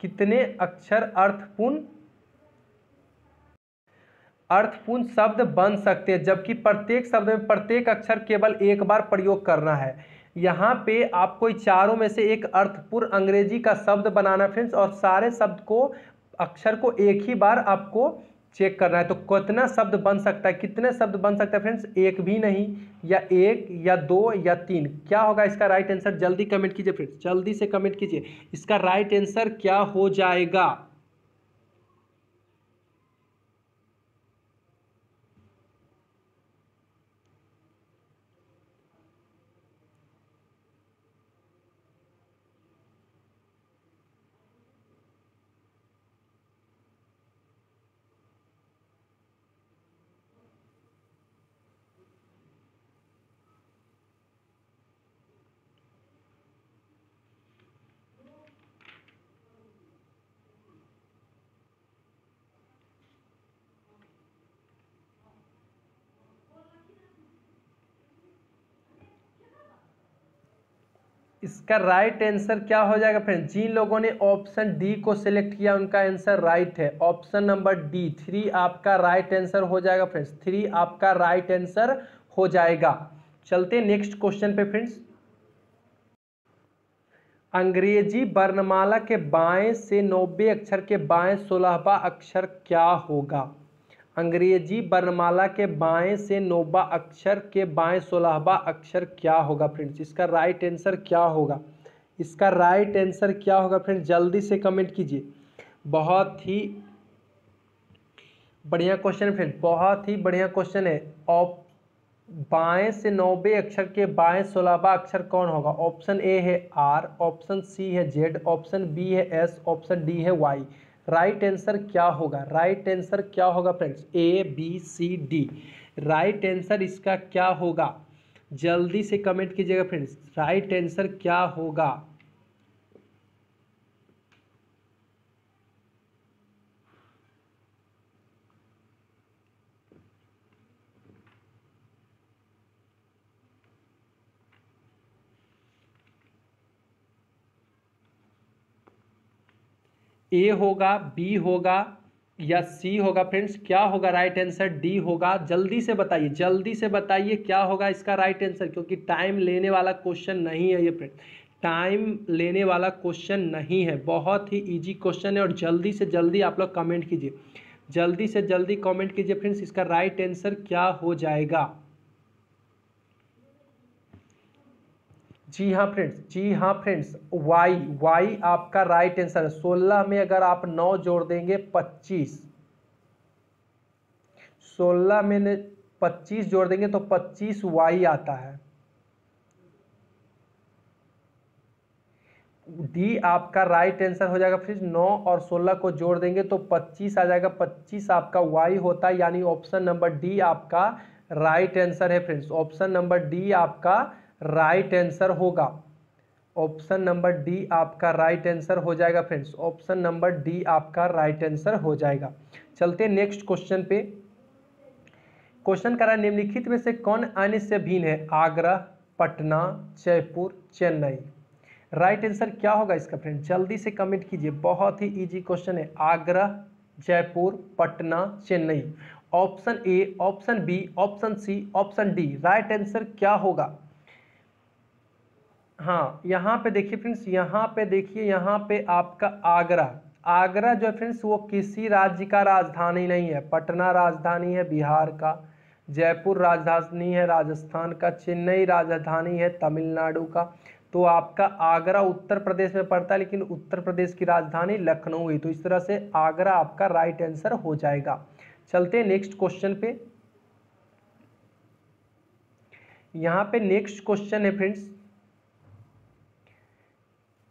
कितने अक्षर अर्थपूर्ण अर्थपूर्ण शब्द बन सकते हैं जबकि प्रत्येक शब्द में प्रत्येक अक्षर केवल एक बार प्रयोग करना है। यहाँ पे आपको चारों में से एक अर्थपूर्ण अंग्रेजी का शब्द बनाना फ्रेंड्स, और सारे शब्द को अक्षर को एक ही बार आपको चेक करना है। तो कितना शब्द बन सकता है, कितने शब्द बन सकता है फ्रेंड्स, एक भी नहीं या एक या दो या तीन। क्या होगा इसका राइट आंसर, जल्दी कमेंट कीजिए फ्रेंड्स, जल्दी से कमेंट कीजिए, इसका राइट आंसर क्या हो जाएगा। इसका राइट आंसर क्या हो जाएगा फ्रेंड्स, जिन लोगों ने ऑप्शन डी को सिलेक्ट किया उनका आंसर राइट है। ऑप्शन नंबर डी थ्री आपका राइट आंसर हो जाएगा फ्रेंड्स, थ्री आपका राइट आंसर हो जाएगा। चलते नेक्स्ट क्वेश्चन पे फ्रेंड्स। अंग्रेजी वर्णमाला के बाएं से नब्बे अक्षर के बाएं सोलहवां अक्षर क्या होगा? अंग्रेजी वर्णमाला के बाएं से नौवा अक्षर के बाएं सोलहवां अक्षर क्या होगा फ्रेंड्स? इसका राइट आंसर क्या होगा? इसका राइट आंसर क्या होगा फ्रेंड्स? जल्दी से कमेंट कीजिए। बहुत ही बढ़िया क्वेश्चन फ्रेंड्स, बहुत ही बढ़िया क्वेश्चन है। ऑप बाएं से नौवे अक्षर के बाएं सोलहवां अक्षर कौन होगा? ऑप्शन ए है आर, ऑप्शन सी है जेड, ऑप्शन बी है एस, ऑप्शन डी है वाई। राइट आंसर क्या होगा? राइट आंसर क्या होगा friends? A B C D. Right answer इसका क्या होगा? जल्दी से कमेंट कीजिएगा फ्रेंड्स, राइट आंसर क्या होगा? ए होगा, बी होगा या सी होगा फ्रेंड्स? क्या होगा राइट आंसर? डी होगा। जल्दी से बताइए, जल्दी से बताइए क्या होगा इसका राइट आंसर, क्योंकि टाइम लेने वाला क्वेश्चन नहीं है ये फ्रेंड्स, टाइम लेने वाला क्वेश्चन नहीं है, बहुत ही इजी क्वेश्चन है। और जल्दी से जल्दी आप लोग कमेंट कीजिए, जल्दी से जल्दी कमेंट कीजिए फ्रेंड्स, इसका राइट आंसर क्या हो जाएगा। जी हाँ फ्रेंड्स, जी हाँ फ्रेंड्स, वाई, वाई आपका राइट आंसर है। सोलह में अगर आप नौ जोड़ देंगे पच्चीस, सोलह में पच्चीस जोड़ देंगे तो पच्चीस वाई आता है। डी आपका राइट आंसर हो जाएगा फ्रेंड्स, नौ और सोलह को जोड़ देंगे तो पच्चीस आ जाएगा, पच्चीस आपका वाई होता है, यानी ऑप्शन नंबर डी आपका राइट आंसर है फ्रेंड्स। ऑप्शन नंबर डी आपका राइट आंसर होगा, ऑप्शन नंबर डी आपका राइट आंसर हो जाएगा फ्रेंड्स, ऑप्शन नंबर डी आपका राइट आंसर हो जाएगा। चलते हैं नेक्स्ट क्वेश्चन पे। क्वेश्चन करा, निम्नलिखित में से कौन अन्य से भिन्न है? आगरा, पटना, जयपुर, चेन्नई। राइट आंसर क्या होगा इसका फ्रेंड्स? जल्दी से कमेंट कीजिए, बहुत ही इजी क्वेश्चन है। Agra, Jaipur, Patna, Chennai. Option A, option B, option C, option D. Right answer क्या होगा? हाँ, यहाँ पे देखिए फ्रेंड्स, यहाँ पे देखिए, यहाँ पे आपका आगरा, आगरा जो है फ्रेंड्स वो किसी राज्य का राजधानी नहीं है। पटना राजधानी है बिहार का, जयपुर राजधानी है राजस्थान का, चेन्नई राजधानी है तमिलनाडु का। तो आपका आगरा उत्तर प्रदेश में पड़ता है, लेकिन उत्तर प्रदेश की राजधानी लखनऊ हुई। तो इस तरह से आगरा आपका राइट आंसर हो जाएगा। चलते हैं नेक्स्ट क्वेश्चन पे। यहाँ पे नेक्स्ट क्वेश्चन है फ्रेंड्स,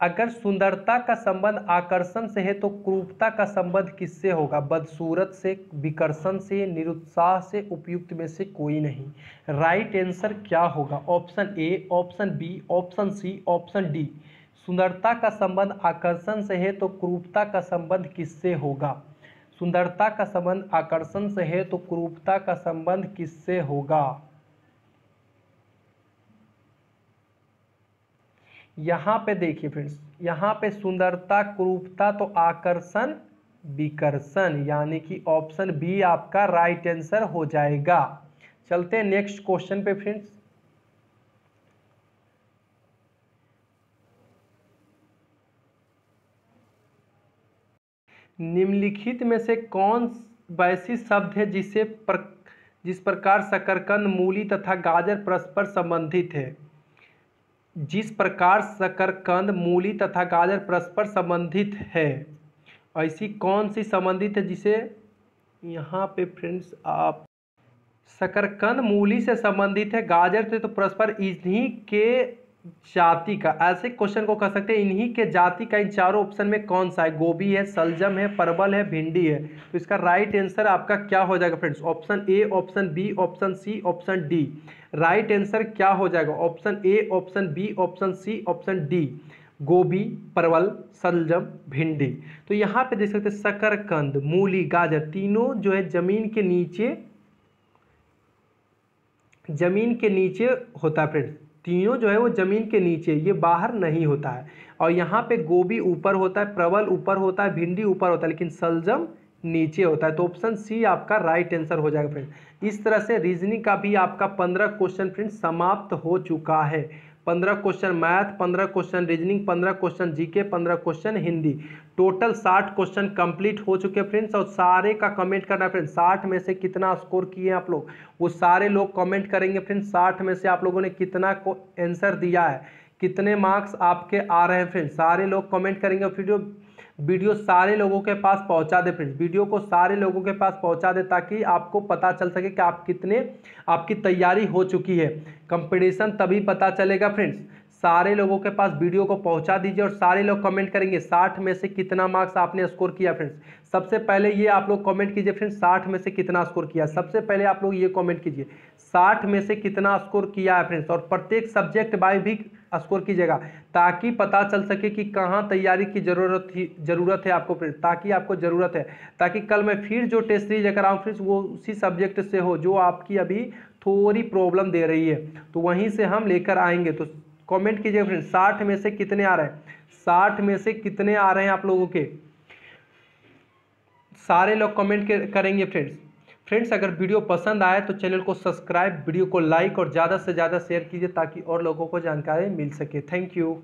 अगर सुंदरता का संबंध आकर्षण से है तो क्रूरता का संबंध किससे होगा? बदसूरत से, विकर्षण से, निरुत्साह से, उपयुक्त में से कोई नहीं। राइट आंसर क्या होगा? Option A, option B, option C, option D. सुंदरता का संबंध आकर्षण से है तो क्रूरता का संबंध किससे होगा? सुंदरता का संबंध आकर्षण से है तो क्रूरता का संबंध किससे होगा? यहाँ पे देखिए फ्रेंड्स, यहाँ पे सुंदरता, क्रूरता, तो आकर्षण, विकर्षण, यानी कि ऑप्शन बी आपका राइट आंसर हो जाएगा। चलते हैं नेक्स्ट क्वेश्चन पे फ्रेंड्स। निम्नलिखित में से कौन वैसी शब्द है जिसे पर, जिस प्रकार शकरकंद, मूली तथा गाजर परस्पर संबंधित है? जिस प्रकार शकरकंद, मूली तथा गाजर परस्पर संबंधित है, ऐसी कौन सी संबंधित है जिसे, यहाँ पे फ्रेंड्स आप, शकरकंद मूली से संबंधित है, गाजर से तो परस्पर इन्हीं के जाति का, ऐसे क्वेश्चन को कह सकते हैं इन्हीं के जाति का। इन चारों ऑप्शन में कौन सा है? गोभी है, सलजम है, परवल है, भिंडी है। तो इसका राइट आंसर आपका क्या हो जाएगा friends? Option A, option B, option C, option D. Right answer क्या हो जाएगा? Option A, option B, option C, option D. गोभी, परवल, सलजम, भिंडी। तो यहाँ पे देख सकते हैं शकरकंद, मूली, गाजर, तीनों जो है जमीन के नीचे, जमीन के नीचे होता है फ्रेंड्स, तीनों जो है वो ज़मीन के नीचे, ये बाहर नहीं होता है। और यहाँ पे गोभी ऊपर होता है, परवल ऊपर होता है, भिंडी ऊपर होता है, लेकिन सलजम नीचे होता है। तो ऑप्शन सी आपका राइट आंसर हो जाएगा फ्रेंड्स। इस तरह से रीजनिंग का भी आपका पंद्रह क्वेश्चन फ्रेंड्स समाप्त हो चुका है। पंद्रह क्वेश्चन मैथ, पंद्रह क्वेश्चन रीजनिंग, पंद्रह क्वेश्चन जीके, पंद्रह क्वेश्चन हिंदी, टोटल साठ क्वेश्चन कंप्लीट हो चुके हैं फ्रेंड्स। और सारे का कमेंट करना फ्रेंड्स, साठ में से कितना स्कोर किए आप लोग, वो सारे लोग कमेंट करेंगे फ्रेंड्स। साठ में से आप लोगों ने कितना को आंसर दिया है, कितने मार्क्स आपके आ रहे हैं फ्रेंड्स, सारे लोग कमेंट करेंगे। वीडियो वीडियो सारे लोगों के पास पहुंचा दे फ्रेंड्स, वीडियो को सारे लोगों के पास पहुंचा दे ताकि आपको पता चल सके कि आप कितने, आपकी तैयारी हो चुकी है। कंपटीशन तभी पता चलेगा फ्रेंड्स। सारे लोगों के पास वीडियो को पहुंचा दीजिए और सारे लोग कमेंट करेंगे साठ में से कितना मार्क्स आपने स्कोर किया फ्रेंड्स। सबसे पहले ये आप लोग कमेंट कीजिए फ्रेंड्स, साठ में से कितना स्कोर किया, सबसे पहले आप लोग ये कमेंट कीजिए साठ में से कितना स्कोर किया है फ्रेंड्स। और प्रत्येक सब्जेक्ट वाइज भी स्कोर कीजिएगा ताकि पता चल सके कि कहाँ तैयारी की जरूरत थी जरूरत है आपको फ्रेंड्स, ताकि आपको ज़रूरत है, ताकि कल मैं फिर जो टेस्ट सीरीज लेकर आऊँ फ्रेंड्स वो उसी सब्जेक्ट से हो जो आपकी अभी थोड़ी प्रॉब्लम दे रही है, तो वहीं से हम लेकर आएंगे। तो कमेंट कीजिए फ्रेंड्स, साठ में से कितने आ रहे हैं, साठ में से कितने आ रहे हैं आप लोगों के, सारे लोग कमेंट करेंगे फ्रेंड्स। फ्रेंड्स अगर वीडियो पसंद आए तो चैनल को सब्सक्राइब, वीडियो को लाइक और ज़्यादा से ज़्यादा शेयर कीजिए ताकि और लोगों को जानकारी मिल सके। Thank you.